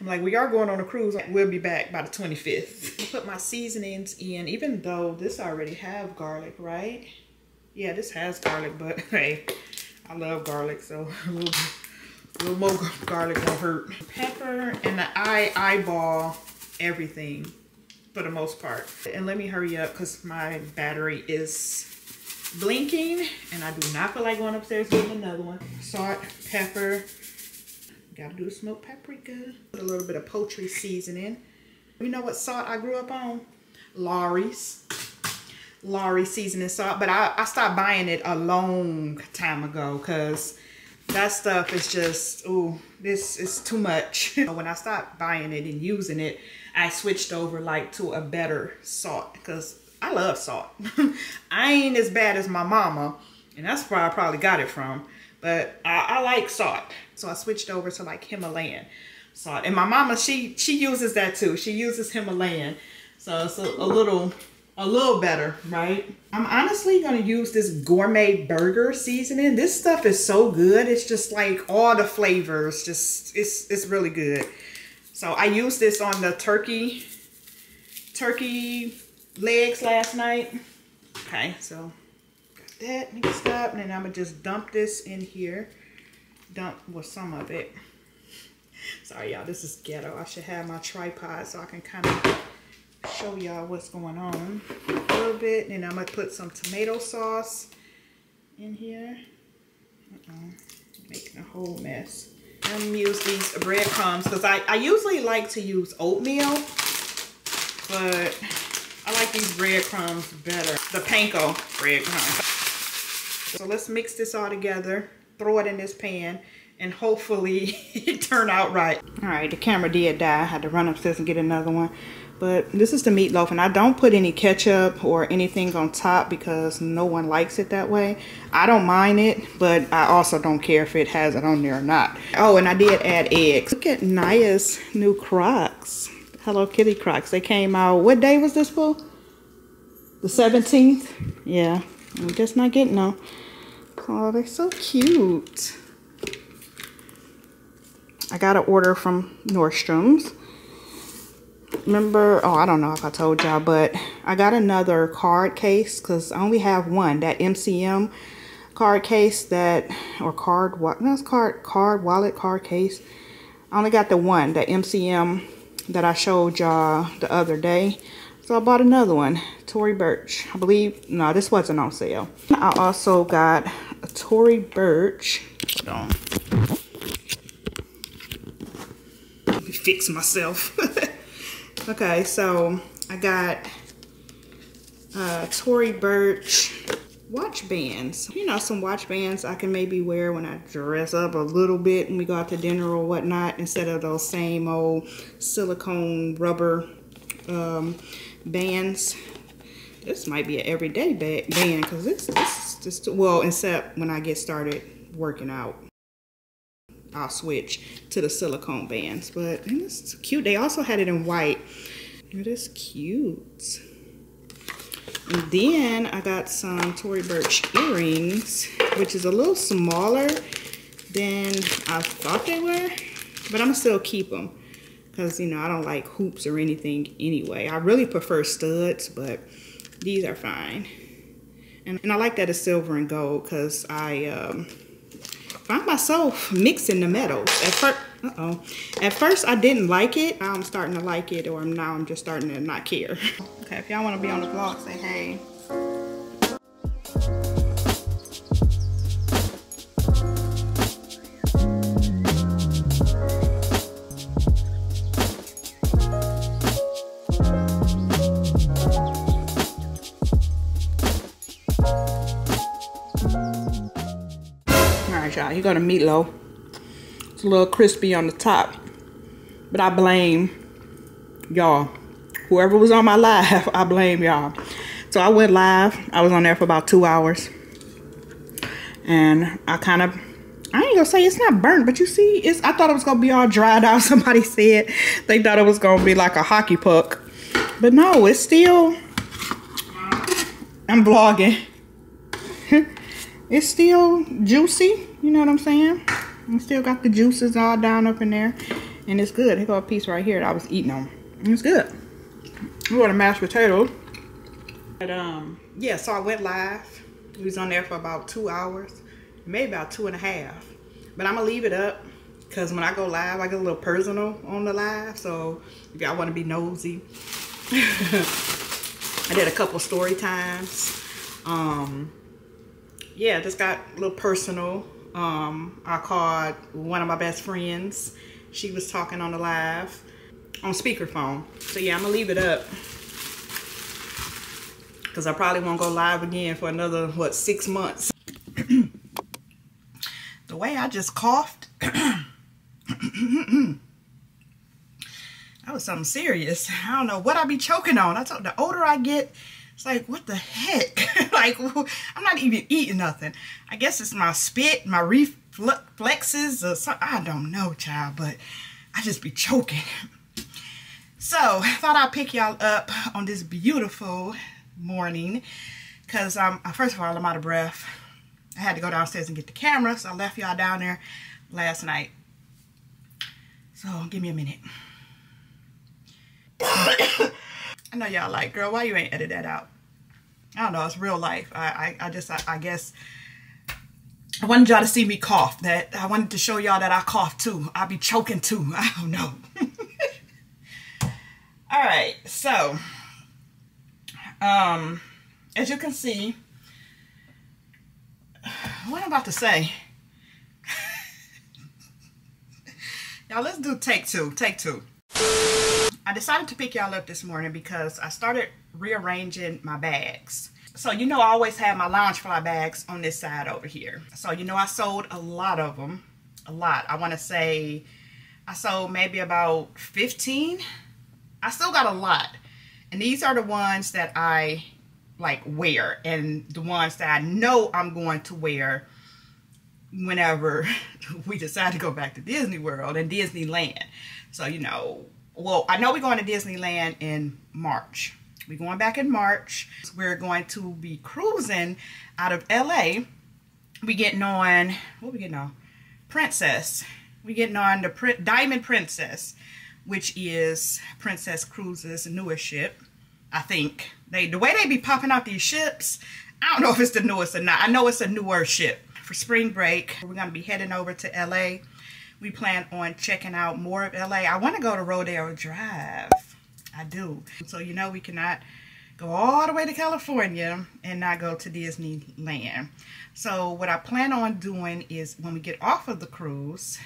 I'm like, we are going on a cruise. We'll be back by the 25th. Put my seasonings in, even though this already have garlic, right? Yeah, this has garlic, but hey, I love garlic, so a little more garlic won't hurt. Pepper, and I eyeball everything for the most part. And let me hurry up because my battery is blinking, and I do not feel like going upstairs getting another one. Salt, pepper, gotta do the smoked paprika. Put a little bit of poultry seasoning. You know what salt I grew up on? Laurie's. Laurie seasoning salt, but I stopped buying it a long time ago because that stuff is just, ooh, this is too much. So when I stopped buying it and using it, I switched over like to a better salt because I love salt. I ain't as bad as my mama, and that's where I probably got it from, but I like salt. So I switched over to like Himalayan salt. And my mama, she uses that too. She uses Himalayan. So it's a little better, right? I'm honestly gonna use this gourmet burger seasoning. This stuff is so good. It's just like all the flavors, just it's really good. So I used this on the turkey legs last night. Okay, so got that mixed up, and then I'm gonna just dump this in here. Dump with some of it. Sorry y'all, this is ghetto. I should have my tripod so I can kind of show y'all what's going on a little bit. And I'm gonna put some tomato sauce in here. Making a whole mess. I'm gonna use these breadcrumbs because I usually like to use oatmeal, but I like these breadcrumbs better, the panko breadcrumbs. So let's mix this all together, throw it in this pan, and hopefully it turned out right. All right, the camera did die. I had to run upstairs and get another one. But this is the meatloaf, and I don't put any ketchup or anything on top because no one likes it that way. I don't mind it, but I also don't care if it has it on there or not. Oh, and I did add eggs. Look at Naya's new Crocs, Hello Kitty Crocs. They came out, what day was this for? The 17th? Yeah, I'm just not getting them. Oh, they're so cute. I got an order from Nordstrom's. Remember, oh, I don't know if I told y'all, but I got another card case because I only have one, that MCM card case that, or card, what? No, it's card, wallet, card case. I only got the one, that MCM that I showed y'all the other day. So I bought another one, Tory Burch. I believe, no, this wasn't on sale. I also got a Tory Burch. Hold on. Let me fix myself. Okay, so I got Tory Burch watch bands. You know, some watch bands I can maybe wear when I dress up a little bit and we go out to dinner or whatnot, instead of those same old silicone rubber bands. This might be an everyday band because it's just, well, except when I get started working out. I'll switch to the silicone bands, but and it's cute. They also had it in white. It is cute. And then I got some Tory Burch earrings, which is a little smaller than I thought they were, but I'm still keep them because, you know, I don't like hoops or anything anyway. I really prefer studs, but these are fine. And I like that it's silver and gold because I find myself mixing the metals. At first I didn't like it. I'm starting to like it, or now I'm just starting to not care. Okay, if y'all want to be on the vlog, say hey. You got a meatloaf. It's a little crispy on the top, but I blame y'all. Whoever was on my live, I blame y'all. So I went live. I was on there for about 2 hours, and I kind of, I ain't gonna say it's not burnt, but you see, it's. I thought it was gonna be all dried out. Somebody said they thought it was gonna be like a hockey puck, but no, it's still. I'm vlogging. It's still juicy, you know what I'm saying? I still got the juices all down up in there, and it's good. Here go a piece right here that I was eating on. It's good. We got a mashed potato. But yeah, so I went live. We was on there for about 2 hours, maybe about 2.5. But I'm gonna leave it up because when I go live, I get a little personal on the live. So if y'all want to be nosy, I did a couple story times. yeah, just got a little personal. I called one of my best friends. She was talking on the live on speakerphone. So yeah, I'm gonna leave it up because I probably won't go live again for another, what, 6 months. The way I just coughed, that was something serious. I don't know what I be choking on. I told, the older I get, it's like, what the heck? Like, I'm not even eating nothing. I guess it's my spit, my reflexes, or something. I don't know, child, but I just be choking. So, I thought I'd pick y'all up on this beautiful morning, because first of all, I'm out of breath. I had to go downstairs and get the camera, so I left y'all down there last night. So, give me a minute. I know y'all like, girl, why you ain't edit that out? I don't know, it's real life. I guess I wanted y'all to see me cough. That I wanted to show y'all that I cough too. I be choking too. I don't know. All right, so as you can see, what I'm about to say. Y'all, let's do take two. Take two. I decided to pick y'all up this morning because I started rearranging my bags. So, you know, I always have my Loungefly bags on this side over here. So, you know, I sold a lot of them. A lot. I want to say I sold maybe about 15. I still got a lot. And these are the ones that I like wear, and the ones that I know I'm going to wear whenever we decide to go back to Disney World and Disneyland. So, you know, well, I know we're going to Disneyland in March. We're going back in March. We're going to be cruising out of LA. We're getting on, what are we getting on? Princess. We're getting on the Diamond Princess, which is Princess Cruises' newest ship, I think. The way they be popping out these ships, I don't know if it's the newest or not. I know it's a newer ship. For spring break, we're gonna be heading over to LA. We plan on checking out more of LA. I want to go to Rodeo Drive. I do. So, you know, we cannot go all the way to California and not go to Disneyland. So what I plan on doing is when we get off of the cruise,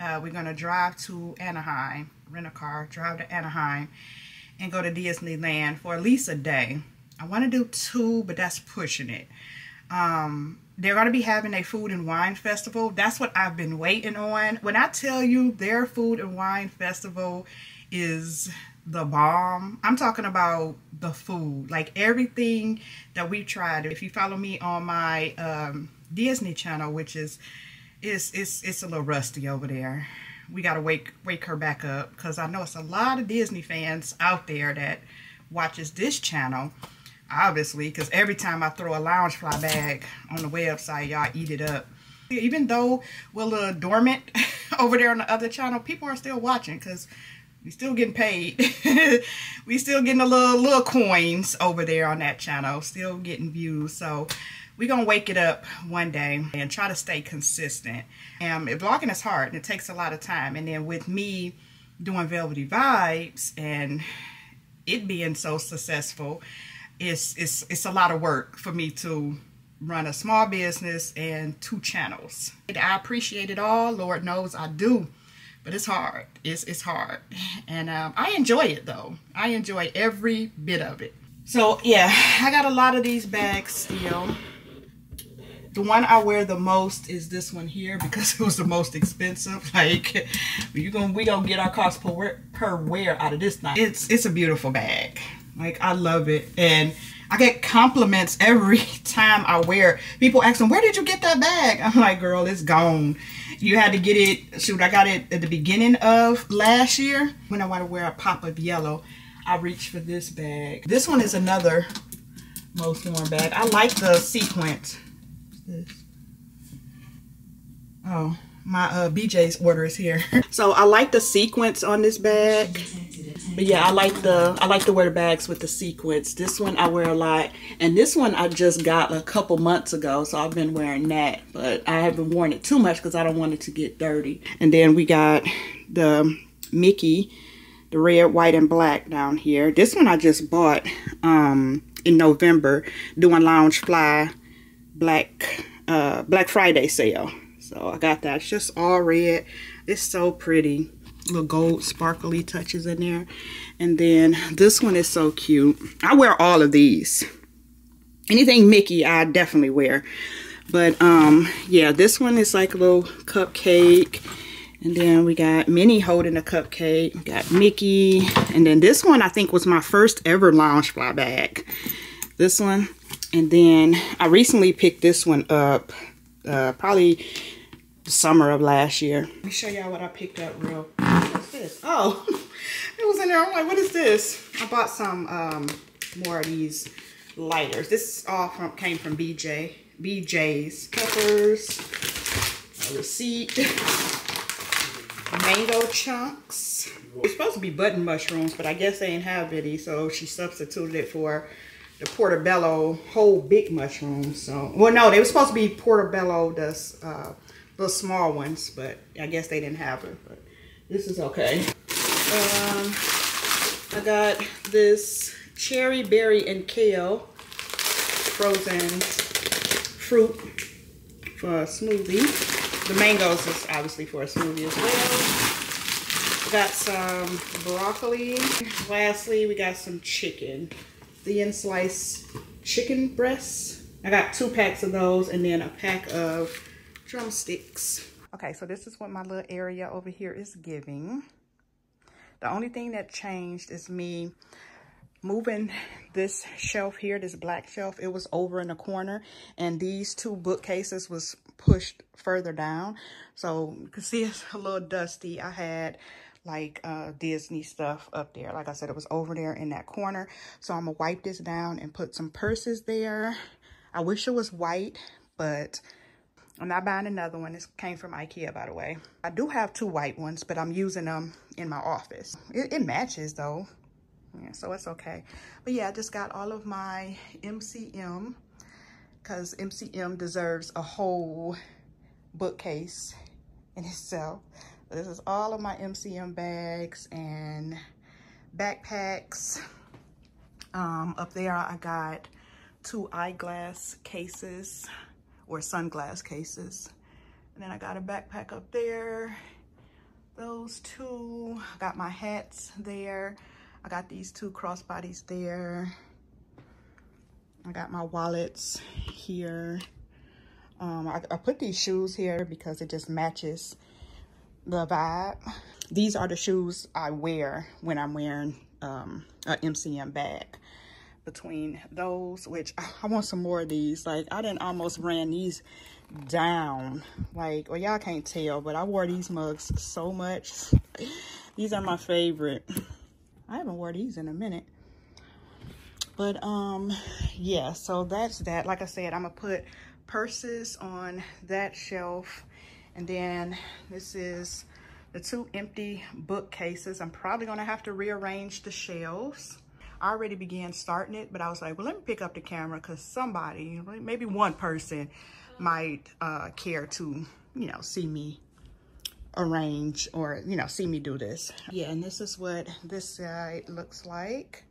we're going to drive to Anaheim, rent a car, drive to Anaheim, and go to Disneyland for at least a day. I want to do two, but that's pushing it. They're going to be having a food and wine festival. That's what I've been waiting on. When I tell you their food and wine festival is the bomb, I'm talking about the food. Like everything that we've tried. If you follow me on my Disney channel, which is, it's a little rusty over there. We got to wake her back up, because I know it's a lot of Disney fans out there that watches this channel. Obviously, because every time I throw a Loungefly bag on the website, y'all eat it up. Even though we're a little dormant over there on the other channel, people are still watching because we still getting paid. We still getting a little coins over there on that channel, still getting views. So we're gonna wake it up one day and try to stay consistent. Vlogging is hard and it takes a lot of time, and then with me doing Velvety Vibes and it being so successful, it's a lot of work for me to run a small business and two channels. I appreciate it all, Lord knows I do, but it's hard. It's hard, and I enjoy it though. I enjoy every bit of it. So yeah, I got a lot of these bags still. The one I wear the most is this one here because it was the most expensive. Like, we gonna get our cost per wear out of this night. It's a beautiful bag. Like, I love it, and I get compliments every time I wear it. People ask them, where did you get that bag? I'm like, girl, it's gone. You had to get it, shoot, I got it at the beginning of last year. When I want to wear a pop of yellow, I reach for this bag. This one is another most worn bag. I like the sequence. What's this? Oh, my BJ's order is here. So I like the sequence on this bag. But yeah, I like to wear the bags with the sequins. This one I wear a lot, and this one I just got a couple months ago, so I've been wearing that, but I haven't worn it too much because I don't want it to get dirty. And then we got the Mickey, the red, white, and black down here. This one I just bought in November doing Loungefly Black Friday sale. So I got that. It's just all red. It's so pretty. Little gold sparkly touches in there. And then this one is so cute. I wear all of these. Anything Mickey, I definitely wear. But yeah, this one is like a little cupcake. And then we got Minnie holding a cupcake. We got Mickey. And then this one I think was my first ever Loungefly bag. This one. And then I recently picked this one up probably the summer of last year. Let me show y'all what I picked up real quick. What's this? Oh, it was in there. I'm like, what is this? I bought some more of these lighters. This all came from BJ's. Peppers, a receipt, mango chunks. It's supposed to be button mushrooms, but I guess they didn't have any, so she substituted it for the portobello whole big mushrooms. So, well, no, they were supposed to be portobello, the little small ones, but I guess they didn't have it. But this is okay. I got this cherry berry and kale frozen fruit for a smoothie. The mangoes is obviously for a smoothie as well. We got some broccoli. Lastly, we got some chicken. Thin sliced chicken breasts. I got 2 packs of those and then a pack of drumsticks. Okay, so this is what my little area over here is giving. The only thing that changed is me moving this shelf here, this black shelf. It was over in the corner and these 2 bookcases was pushed further down. So you can see it's a little dusty. I had like Disney stuff up there. Like I said, it was over there in that corner. So I'm gonna wipe this down and put some purses there. I wish it was white, but I'm not buying another one. This came from IKEA, by the way. I do have 2 white ones, but I'm using them in my office. It matches though, yeah, so it's okay. But yeah, I just got all of my MCM because MCM deserves a whole bookcase in itself. This is all of my MCM bags and backpacks. Up there, I got 2 eyeglass cases or sunglass cases. And then I got a backpack up there. Those 2, I got my hats there. I got these 2 crossbodies there. I got my wallets here. I put these shoes here because it just matches the vibe. These are the shoes I wear when I'm wearing an MCM bag. Between those, which I want some more of these. Like I done almost ran these down. Like, well, y'all can't tell, but I wore these mugs so much. These are my favorite. I haven't worn these in a minute. But yeah, so that's that. Like I said, I'm gonna put purses on that shelf. And then this is the 2 empty bookcases. I'm probably gonna have to rearrange the shelves. I already began starting it, but I was like, well, let me pick up the camera because somebody, maybe one person might care to, you know, see me arrange or, you know, see me do this. Yeah, and this is what this side looks like.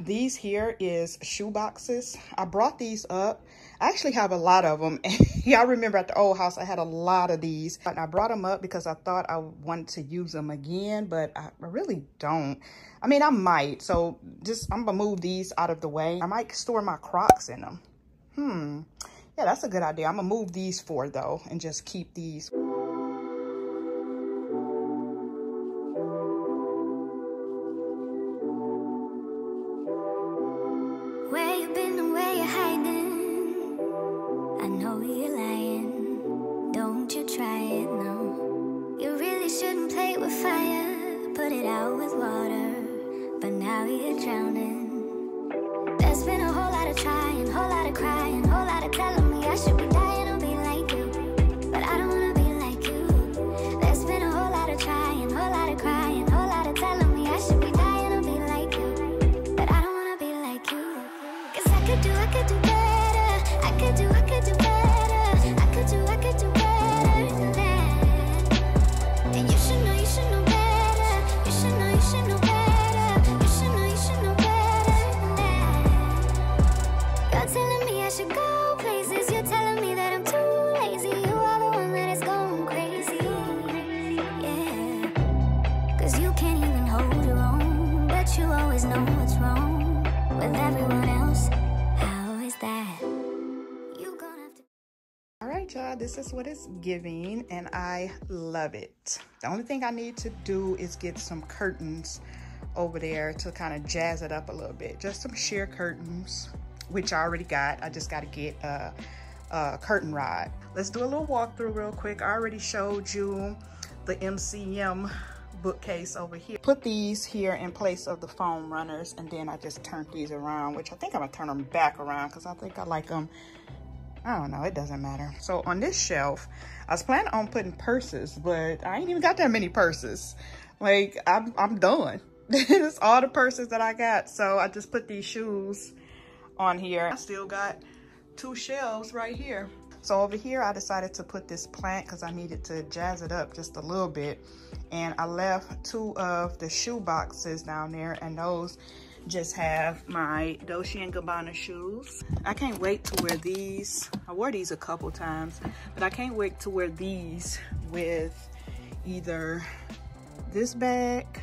These here is shoe boxes. I brought these up. I actually have a lot of them. Y'all remember at the old house, I had a lot of these. And I brought them up because I thought I wanted to use them again, but I really don't. I mean, I might. So just, I'm gonna move these out of the way. I might store my Crocs in them. Yeah, that's a good idea. I'm gonna move these 4 though and just keep these. Whole lot of crying, whole lot of telling me I should be dying, I'll be like you, but I don't wanna be like with everyone else. How is that? You gonna have to. All right, y'all, this is what it's giving, and I love it. The only thing I need to do is get some curtains over there to kind of jazz it up a little bit. Just some sheer curtains, which I already got. I just got to get a curtain rod. Let's do a little walkthrough real quick. I already showed you the MCM bookcase over here. Put these here in place of the foam runners, and then I just turned these around, which I think I'm gonna turn them back around because I think I like them. I don't know, it doesn't matter. So on this shelf, I was planning on putting purses, but I ain't even got that many purses. Like, I'm done. It's all the purses that I got. So I just put these shoes on here. I still got two shelves right here. So over here, I decided to put this plant because I needed to jazz it up just a little bit. And I left two of the shoe boxes down there, and those just have my Dolce & Gabbana shoes. I can't wait to wear these. I wore these a couple times, but I can't wait to wear these with either this bag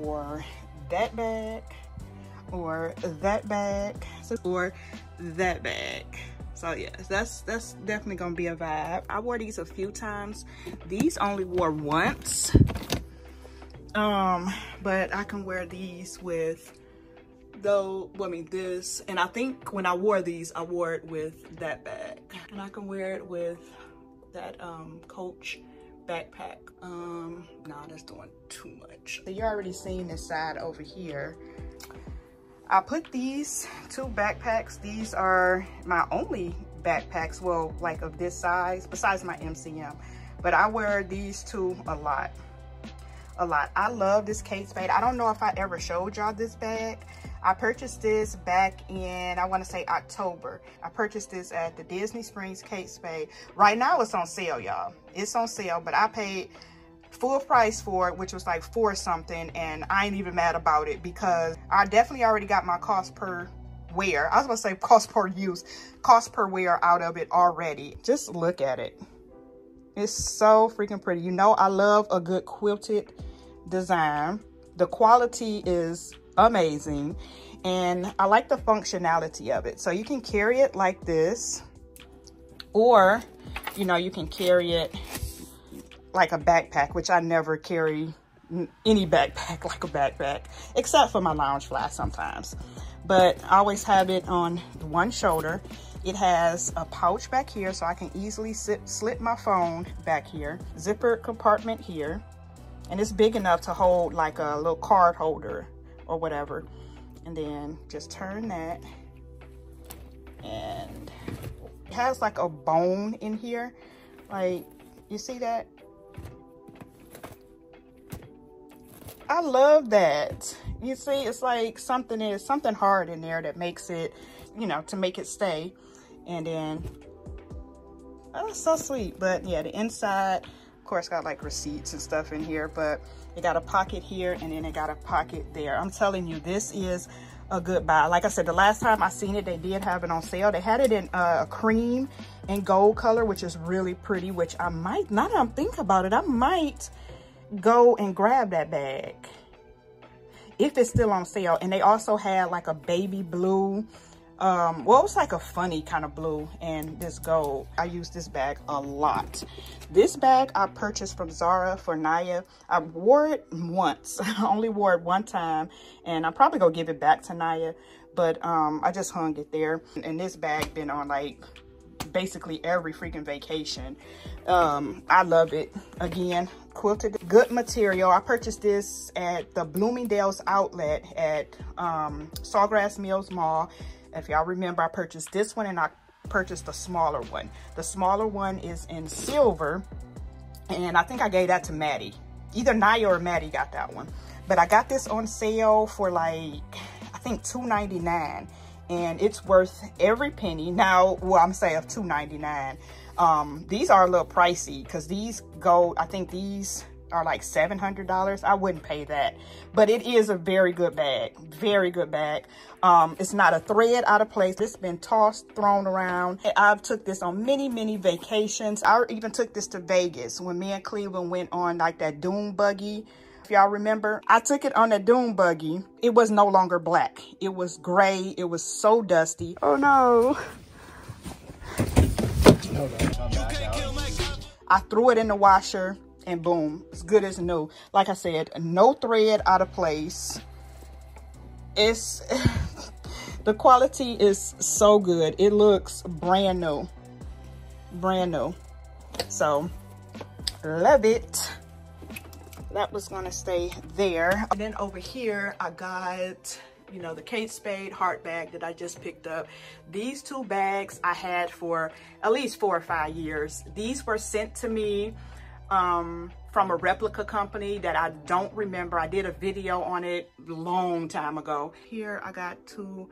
or that bag or that bag or that bag. So yes, that's definitely gonna be a vibe. I wore these a few times. These only wore once. But I can wear these with though, well, I mean this, and I think when I wore these, I wore it with that bag. And I can wear it with that Coach backpack. Nah, that's doing too much. So you're already seeing this side over here. I put these two backpacks. These are my only backpacks, well, like of this size, besides my MCM. But I wear these two a lot, a lot. I love this Kate Spade. I don't know if I ever showed y'all this bag. I purchased this back in, I want to say October. I purchased this at the Disney Springs Kate Spade. Right now it's on sale, y'all. It's on sale, but I paid full price for it, which was like $4 something, and I ain't even mad about it because I definitely already got my cost per wear. I was gonna say cost per use, cost per wear out of it already. Just look at it. It's so freaking pretty. You know, I love a good quilted design. The quality is amazing, and I like the functionality of it. So you can carry it like this, or, you know, you can carry it like a backpack, which I never carry any backpack like a backpack, except for my Loungefly sometimes. But I always have it on one shoulder. It has a pouch back here, so I can easily slip my phone back here. Zipper compartment here, and it's big enough to hold like a little card holder or whatever. And then just turn that, and it has like a bone in here. Like, you see that? I love that. You see, it's like something is something hard in there that makes it, you know, to make it stay. And then, oh, it's so sweet. But yeah, the inside, of course, got like receipts and stuff in here, but it got a pocket here, and then it got a pocket there. I'm telling you, this is a good buy. Like I said, the last time I seen it, they did have it on sale. They had it in a cream and gold color, which is really pretty, which I might, now that I'm thinking about it, I might go and grab that bag if it's still on sale. And they also had like a baby blue, well, it was like a funny kind of blue, and this gold. I use this bag a lot. This bag I purchased from Zara for Naya. I wore it once. I only wore it one time, and I'm probably gonna give it back to Naya, but I just hung it there. And this bag been on like basically every freaking vacation. I love it. Again, quilted, good material. I purchased this at the Bloomingdale's outlet at Sawgrass Mills Mall. If y'all remember, I purchased this one, and I purchased the smaller one. The smaller one is in silver, and I think I gave that to Maddie. Either Naya or Maddie got that one. But I got this on sale for like, I think $2.99. And it's worth every penny. Now, well, I'm saying of $2.99. These are a little pricey because these go, I think these are like $700. I wouldn't pay that, but it is a very good bag. Very good bag. It's not a thread out of place. It's been tossed, thrown around. I've took this on many, many vacations. I even took this to Vegas when me and Cleveland went on like that dune buggy If y'all remember, I took it on a dune buggy. It was no longer black. It was gray. It was so dusty. Oh no. I threw it in the washer and boom, it's good as new. Like I said, no thread out of place. It's the quality is so good. It looks brand new. Brand new. So love it. That was gonna stay there. And then over here I got, you know, the Kate Spade heart bag that I just picked up. These two bags I had for at least 4 or 5 years. These were sent to me from a replica company that I don't remember. I did a video on it a long time ago. Here I got two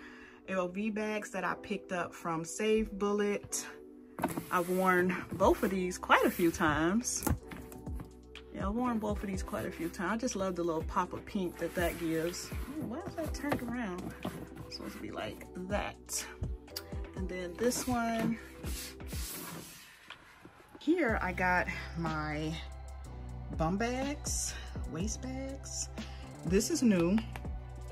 LV bags that I picked up from Save Bullet. I've worn both of these quite a few times. Yeah, I've worn both of these quite a few times. I just love the little pop of pink that that gives. Ooh, why is that turned around? It's supposed to be like that. And then this one. Here I got my bum bags, waist bags. This is new.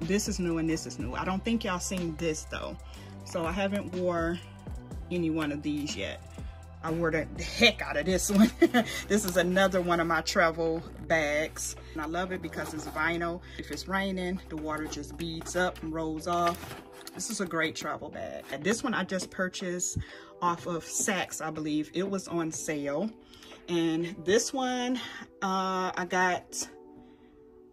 This is new and this is new. I don't think y'all seen this though. So I haven't wore any one of these yet. I wore the heck out of this one. This is another one of my travel bags. And I love it because it's vinyl. If it's raining, the water just beads up and rolls off. This is a great travel bag. And this one I just purchased off of Saks, I believe. It was on sale. And this one I got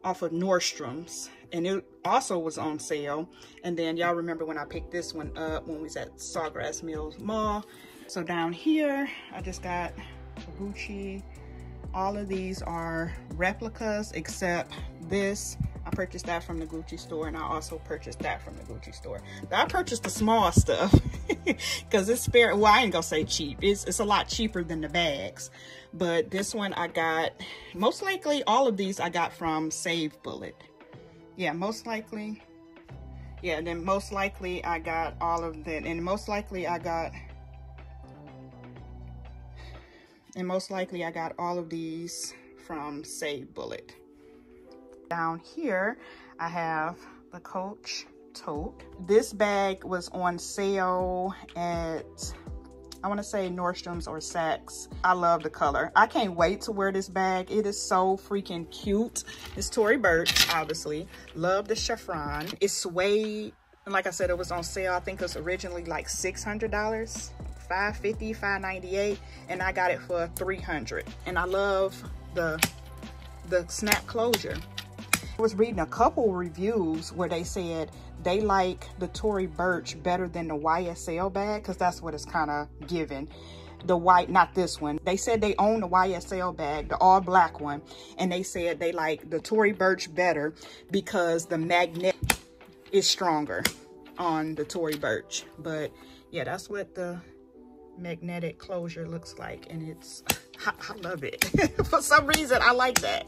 off of Nordstrom's. And it also was on sale. And then y'all remember when I picked this one up when we was at Sawgrass Mills Mall. So down here, I just got Gucci. All of these are replicas except this. I purchased that from the Gucci store and I also purchased that from the Gucci store. I purchased the small stuff because it's fair. Well, I ain't gonna say cheap. It's a lot cheaper than the bags. But this one I got, most likely all of these I got from Save Bullet. Yeah, most likely. Yeah, then most likely I got all of that. And most likely I got... And most likely I got all of these from Save Bullet. Down here, I have the Coach tote. This bag was on sale at, I wanna say Nordstrom's or Saks. I love the color. I can't wait to wear this bag. It is so freaking cute. It's Tory Burch, obviously. Love the chiffon. It's suede, and like I said, it was on sale. I think it was originally like $600. $550, $598, and I got it for $300. And I love the snap closure. I was reading a couple reviews where they said they like the Tory Burch better than the YSL bag, because that's what it's kind of giving. The white, not this one. They said they own the YSL bag, the all black one, and they said they like the Tory Burch better because the magnet is stronger on the Tory Burch. But yeah, that's what the magnetic closure looks like, and it's I love it. For some reason I like that.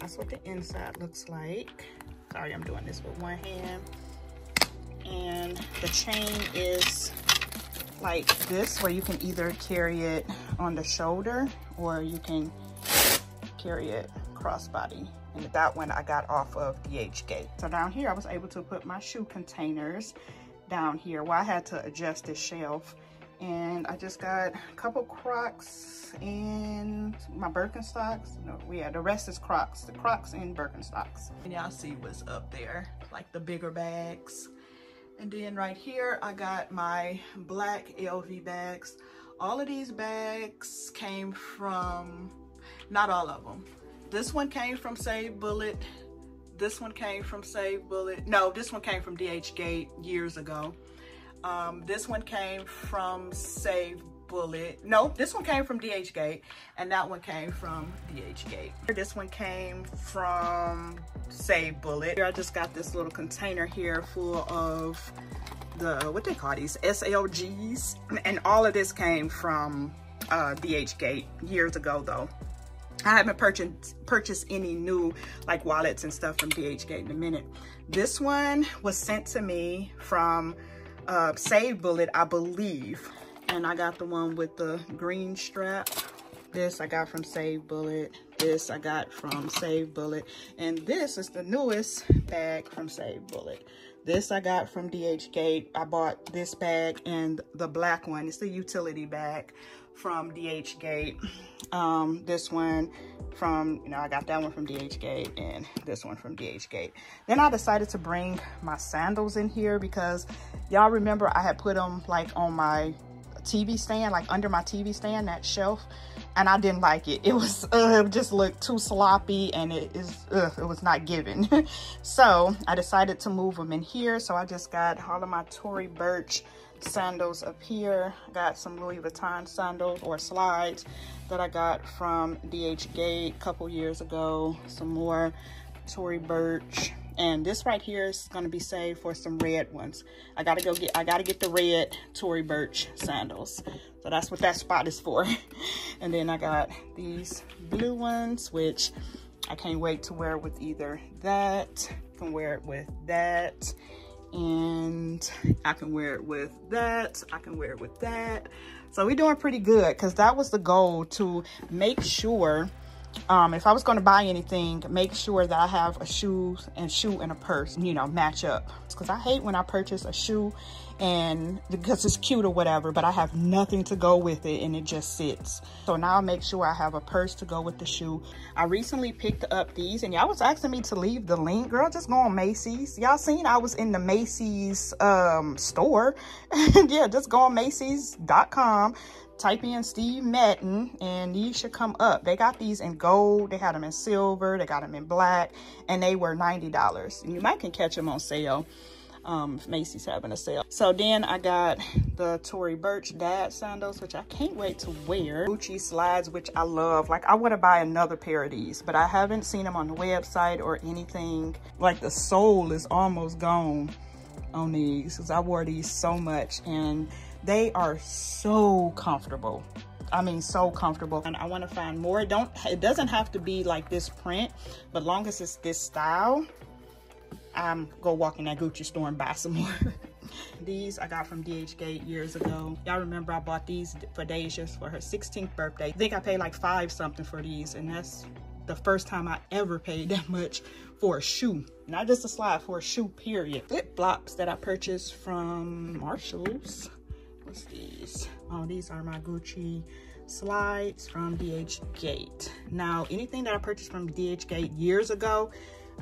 That's what the inside looks like. Sorry, I'm doing this with one hand. And the chain is like this, where you can either carry it on the shoulder or you can carry it crossbody. And that one I got off of DHgate. So down here I was able to put my shoe containers down here. Well, I had to adjust this shelf. And I just got a couple Crocs and my Birkenstocks. No, yeah, the rest is Crocs. The Crocs and Birkenstocks. And y'all see what's up there, like the bigger bags. And then right here, I got my black LV bags. All of these bags came from, not all of them. This one came from Save Bullet. This one came from Save Bullet. No, this one came from DHgate years ago. This one came from Save Bullet. No, this one came from DHgate, and that one came from DHgate. This one came from Save Bullet. Here I just got this little container here full of the, what they call these, SLGs. And all of this came from DHgate years ago though. I haven't purchased any new like wallets and stuff from DHgate in a minute. This one was sent to me from Save Bullet, I believe. And I got the one with the green strap. This I got from Save Bullet. This I got from Save Bullet. And this is the newest bag from Save Bullet. This I got from DHgate. I bought this bag and the black one. It's the utility bag from DHgate. This one from, you know, I got that one from DHgate and this one from DHgate. Then I decided to bring my sandals in here because y'all remember I had put them like on my TV stand, like under my TV stand, that shelf, and I didn't like it. It was just looked too sloppy and it was not given. So I decided to move them in here. So I just got all of my Tory Burch sandals up here. Got some Louis Vuitton sandals or slides that I got from DHgate a couple years ago. Some more Tory Burch. And this right here is going to be saved for some red ones. I gotta get the red Tory Burch sandals. So that's what that spot is for. And then I got these blue ones, which I can't wait to wear with either that. I can wear it with that. And I can wear it with that. I can wear it with that. So we're doing pretty good because that was the goal, to make sure if I was going to buy anything, make sure that I have a shoe and a purse, you know, match up. Because I hate when I purchase a shoe and because it's cute or whatever, but I have nothing to go with it and it just sits. So now I make sure I have a purse to go with the shoe. I recently picked up these and y'all was asking me to leave the link. Girl, just go on Macy's. Y'all seen I was in the Macy's store. Yeah, just go on Macy's.com. Type in Steve Madden and these should come up. They got these in gold, they had them in silver, they got them in black, and they were $90. And you might can catch them on sale if Macy's having a sale. So then I got the Tory Burch dad sandals, which I can't wait to wear. Gucci slides, which I love. Like I want to buy another pair of these, but I haven't seen them on the website or anything. Like the sole is almost gone on these because I wore these so much and they are so comfortable. I mean, so comfortable. And I want to find more. It doesn't have to be like this print, but long as it's this style, I'm go walk in that Gucci store and buy some more. These I got from DHgate years ago. Y'all remember I bought these for Deja for her 16th birthday. I think I paid like $5 something for these, and that's the first time I ever paid that much for a shoe. Not just a slide, for a shoe, period. Flip flops that I purchased from Marshalls. What's these? Oh, these are my Gucci slides from DHgate. Now, anything that I purchased from DHgate years ago,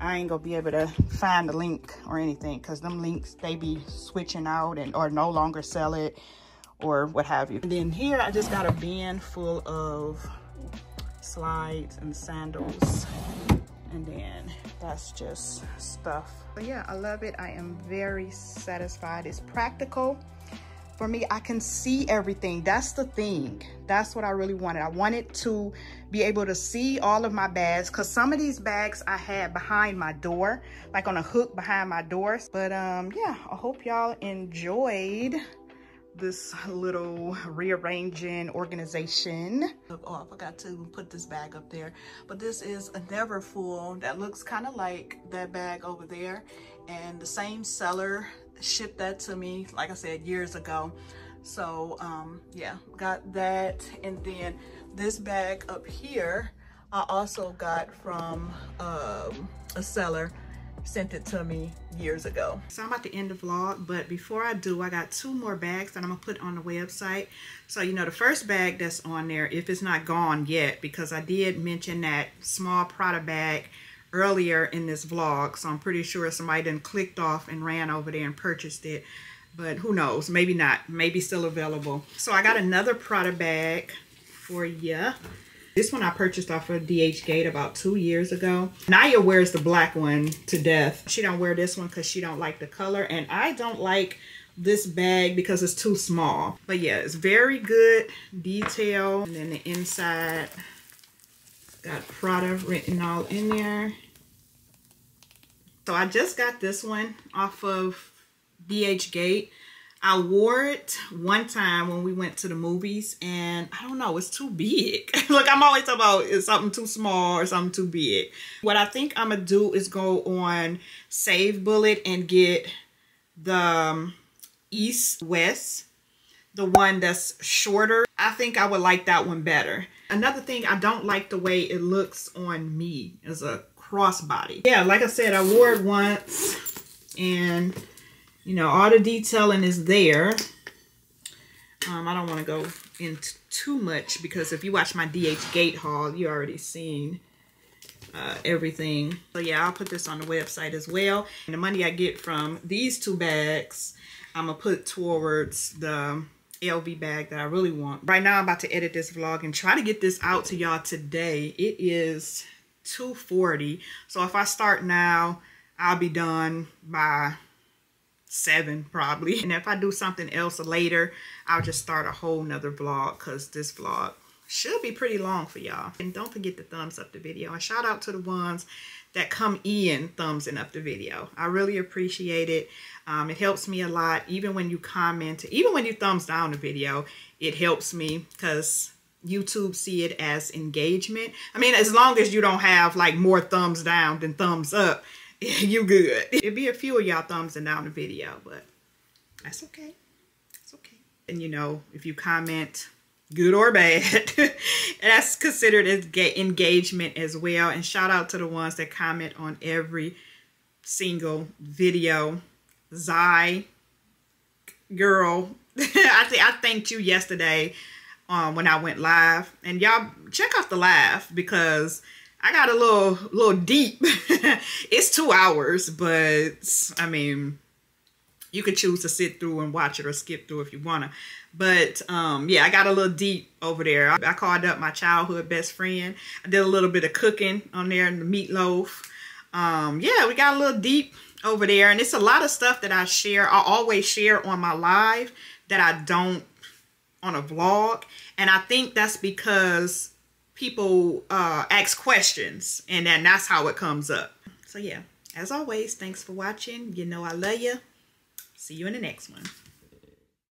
I ain't gonna be able to find the link or anything because them links, they be switching out and or no longer sell it or what have you. And then here, I just got a bin full of slides and sandals. And then that's just stuff. But yeah, I love it. I am very satisfied. It's practical. For me, I can see everything. That's the thing. That's what I really wanted. I wanted to be able to see all of my bags because some of these bags I had behind my door, like on a hook behind my door. But yeah, I hope y'all enjoyed this little rearranging organization. Oh, I forgot to put this bag up there. But this is a Never Full that looks kind of like that bag over there. And the same seller shipped that to me, like I said, years ago. So yeah, got that. And then this bag up here I also got from a seller, sent it to me years ago. So I'm about to end the vlog, but before I do, I got two more bags that I'm gonna put on the website. So you know, the first bag that's on there, if it's not gone yet, because I did mention that small Prada bag earlier in this vlog, so I'm pretty sure somebody done clicked off and ran over there and purchased it, but who knows, maybe not, maybe still available. So I got another Prada bag for you. This one I purchased off of DHgate about 2 years ago. Naya wears the black one to death. She don't wear this one because she don't like the color, and I don't like this bag because it's too small. But yeah, it's very good detail. And then the inside got Prada written all in there. So I just got this one off of DHgate. I wore it one time when we went to the movies and I don't know, it's too big. Look, I'm always talking about it's something too small or something too big. What I think I'm gonna do is go on Save Bullet and get the East West the one that's shorter. I think I would like that one better. Another thing, I don't like the way it looks on me as a crossbody. Yeah, like I said, I wore it once and, you know, all the detailing is there. I don't want to go into too much because if you watch my DHgate haul, you already seen everything. So yeah, I'll put this on the website as well. And the money I get from these two bags, I'm going to put towards the LV bag that I really want. Right now, I'm about to edit this vlog and try to get this out to y'all today. It is 2:40. So if I start now, I'll be done by 7 probably. And if I do something else later, I'll just start a whole nother vlog because this vlog should be pretty long for y'all. And don't forget to thumbs up the video. And shout out to the ones that come in thumbsing up the video. I really appreciate it. It helps me a lot. Even when you comment, even when you thumbs down the video, it helps me because YouTube see it as engagement. I mean, as long as you don't have like more thumbs down than thumbs up, you good. It'd be a few of y'all thumbsing down the video, but that's okay. It's okay. And you know, if you comment, good or bad, that's considered as engagement as well. And shout out to the ones that comment on every single video. Zai girl, I thanked you yesterday when I went live, and y'all check out the live because I got a little deep. It's 2 hours, but I mean, you could choose to sit through and watch it or skip through if you wanna. But yeah, I got a little deep over there. I called up my childhood best friend. I did a little bit of cooking on there in the meatloaf. Yeah, we got a little deep over there. And it's a lot of stuff that I share. I always share on my live that I don't on a vlog. And I think that's because people ask questions. And then that's how it comes up. So yeah, as always, thanks for watching. You know I love you. See you in the next one.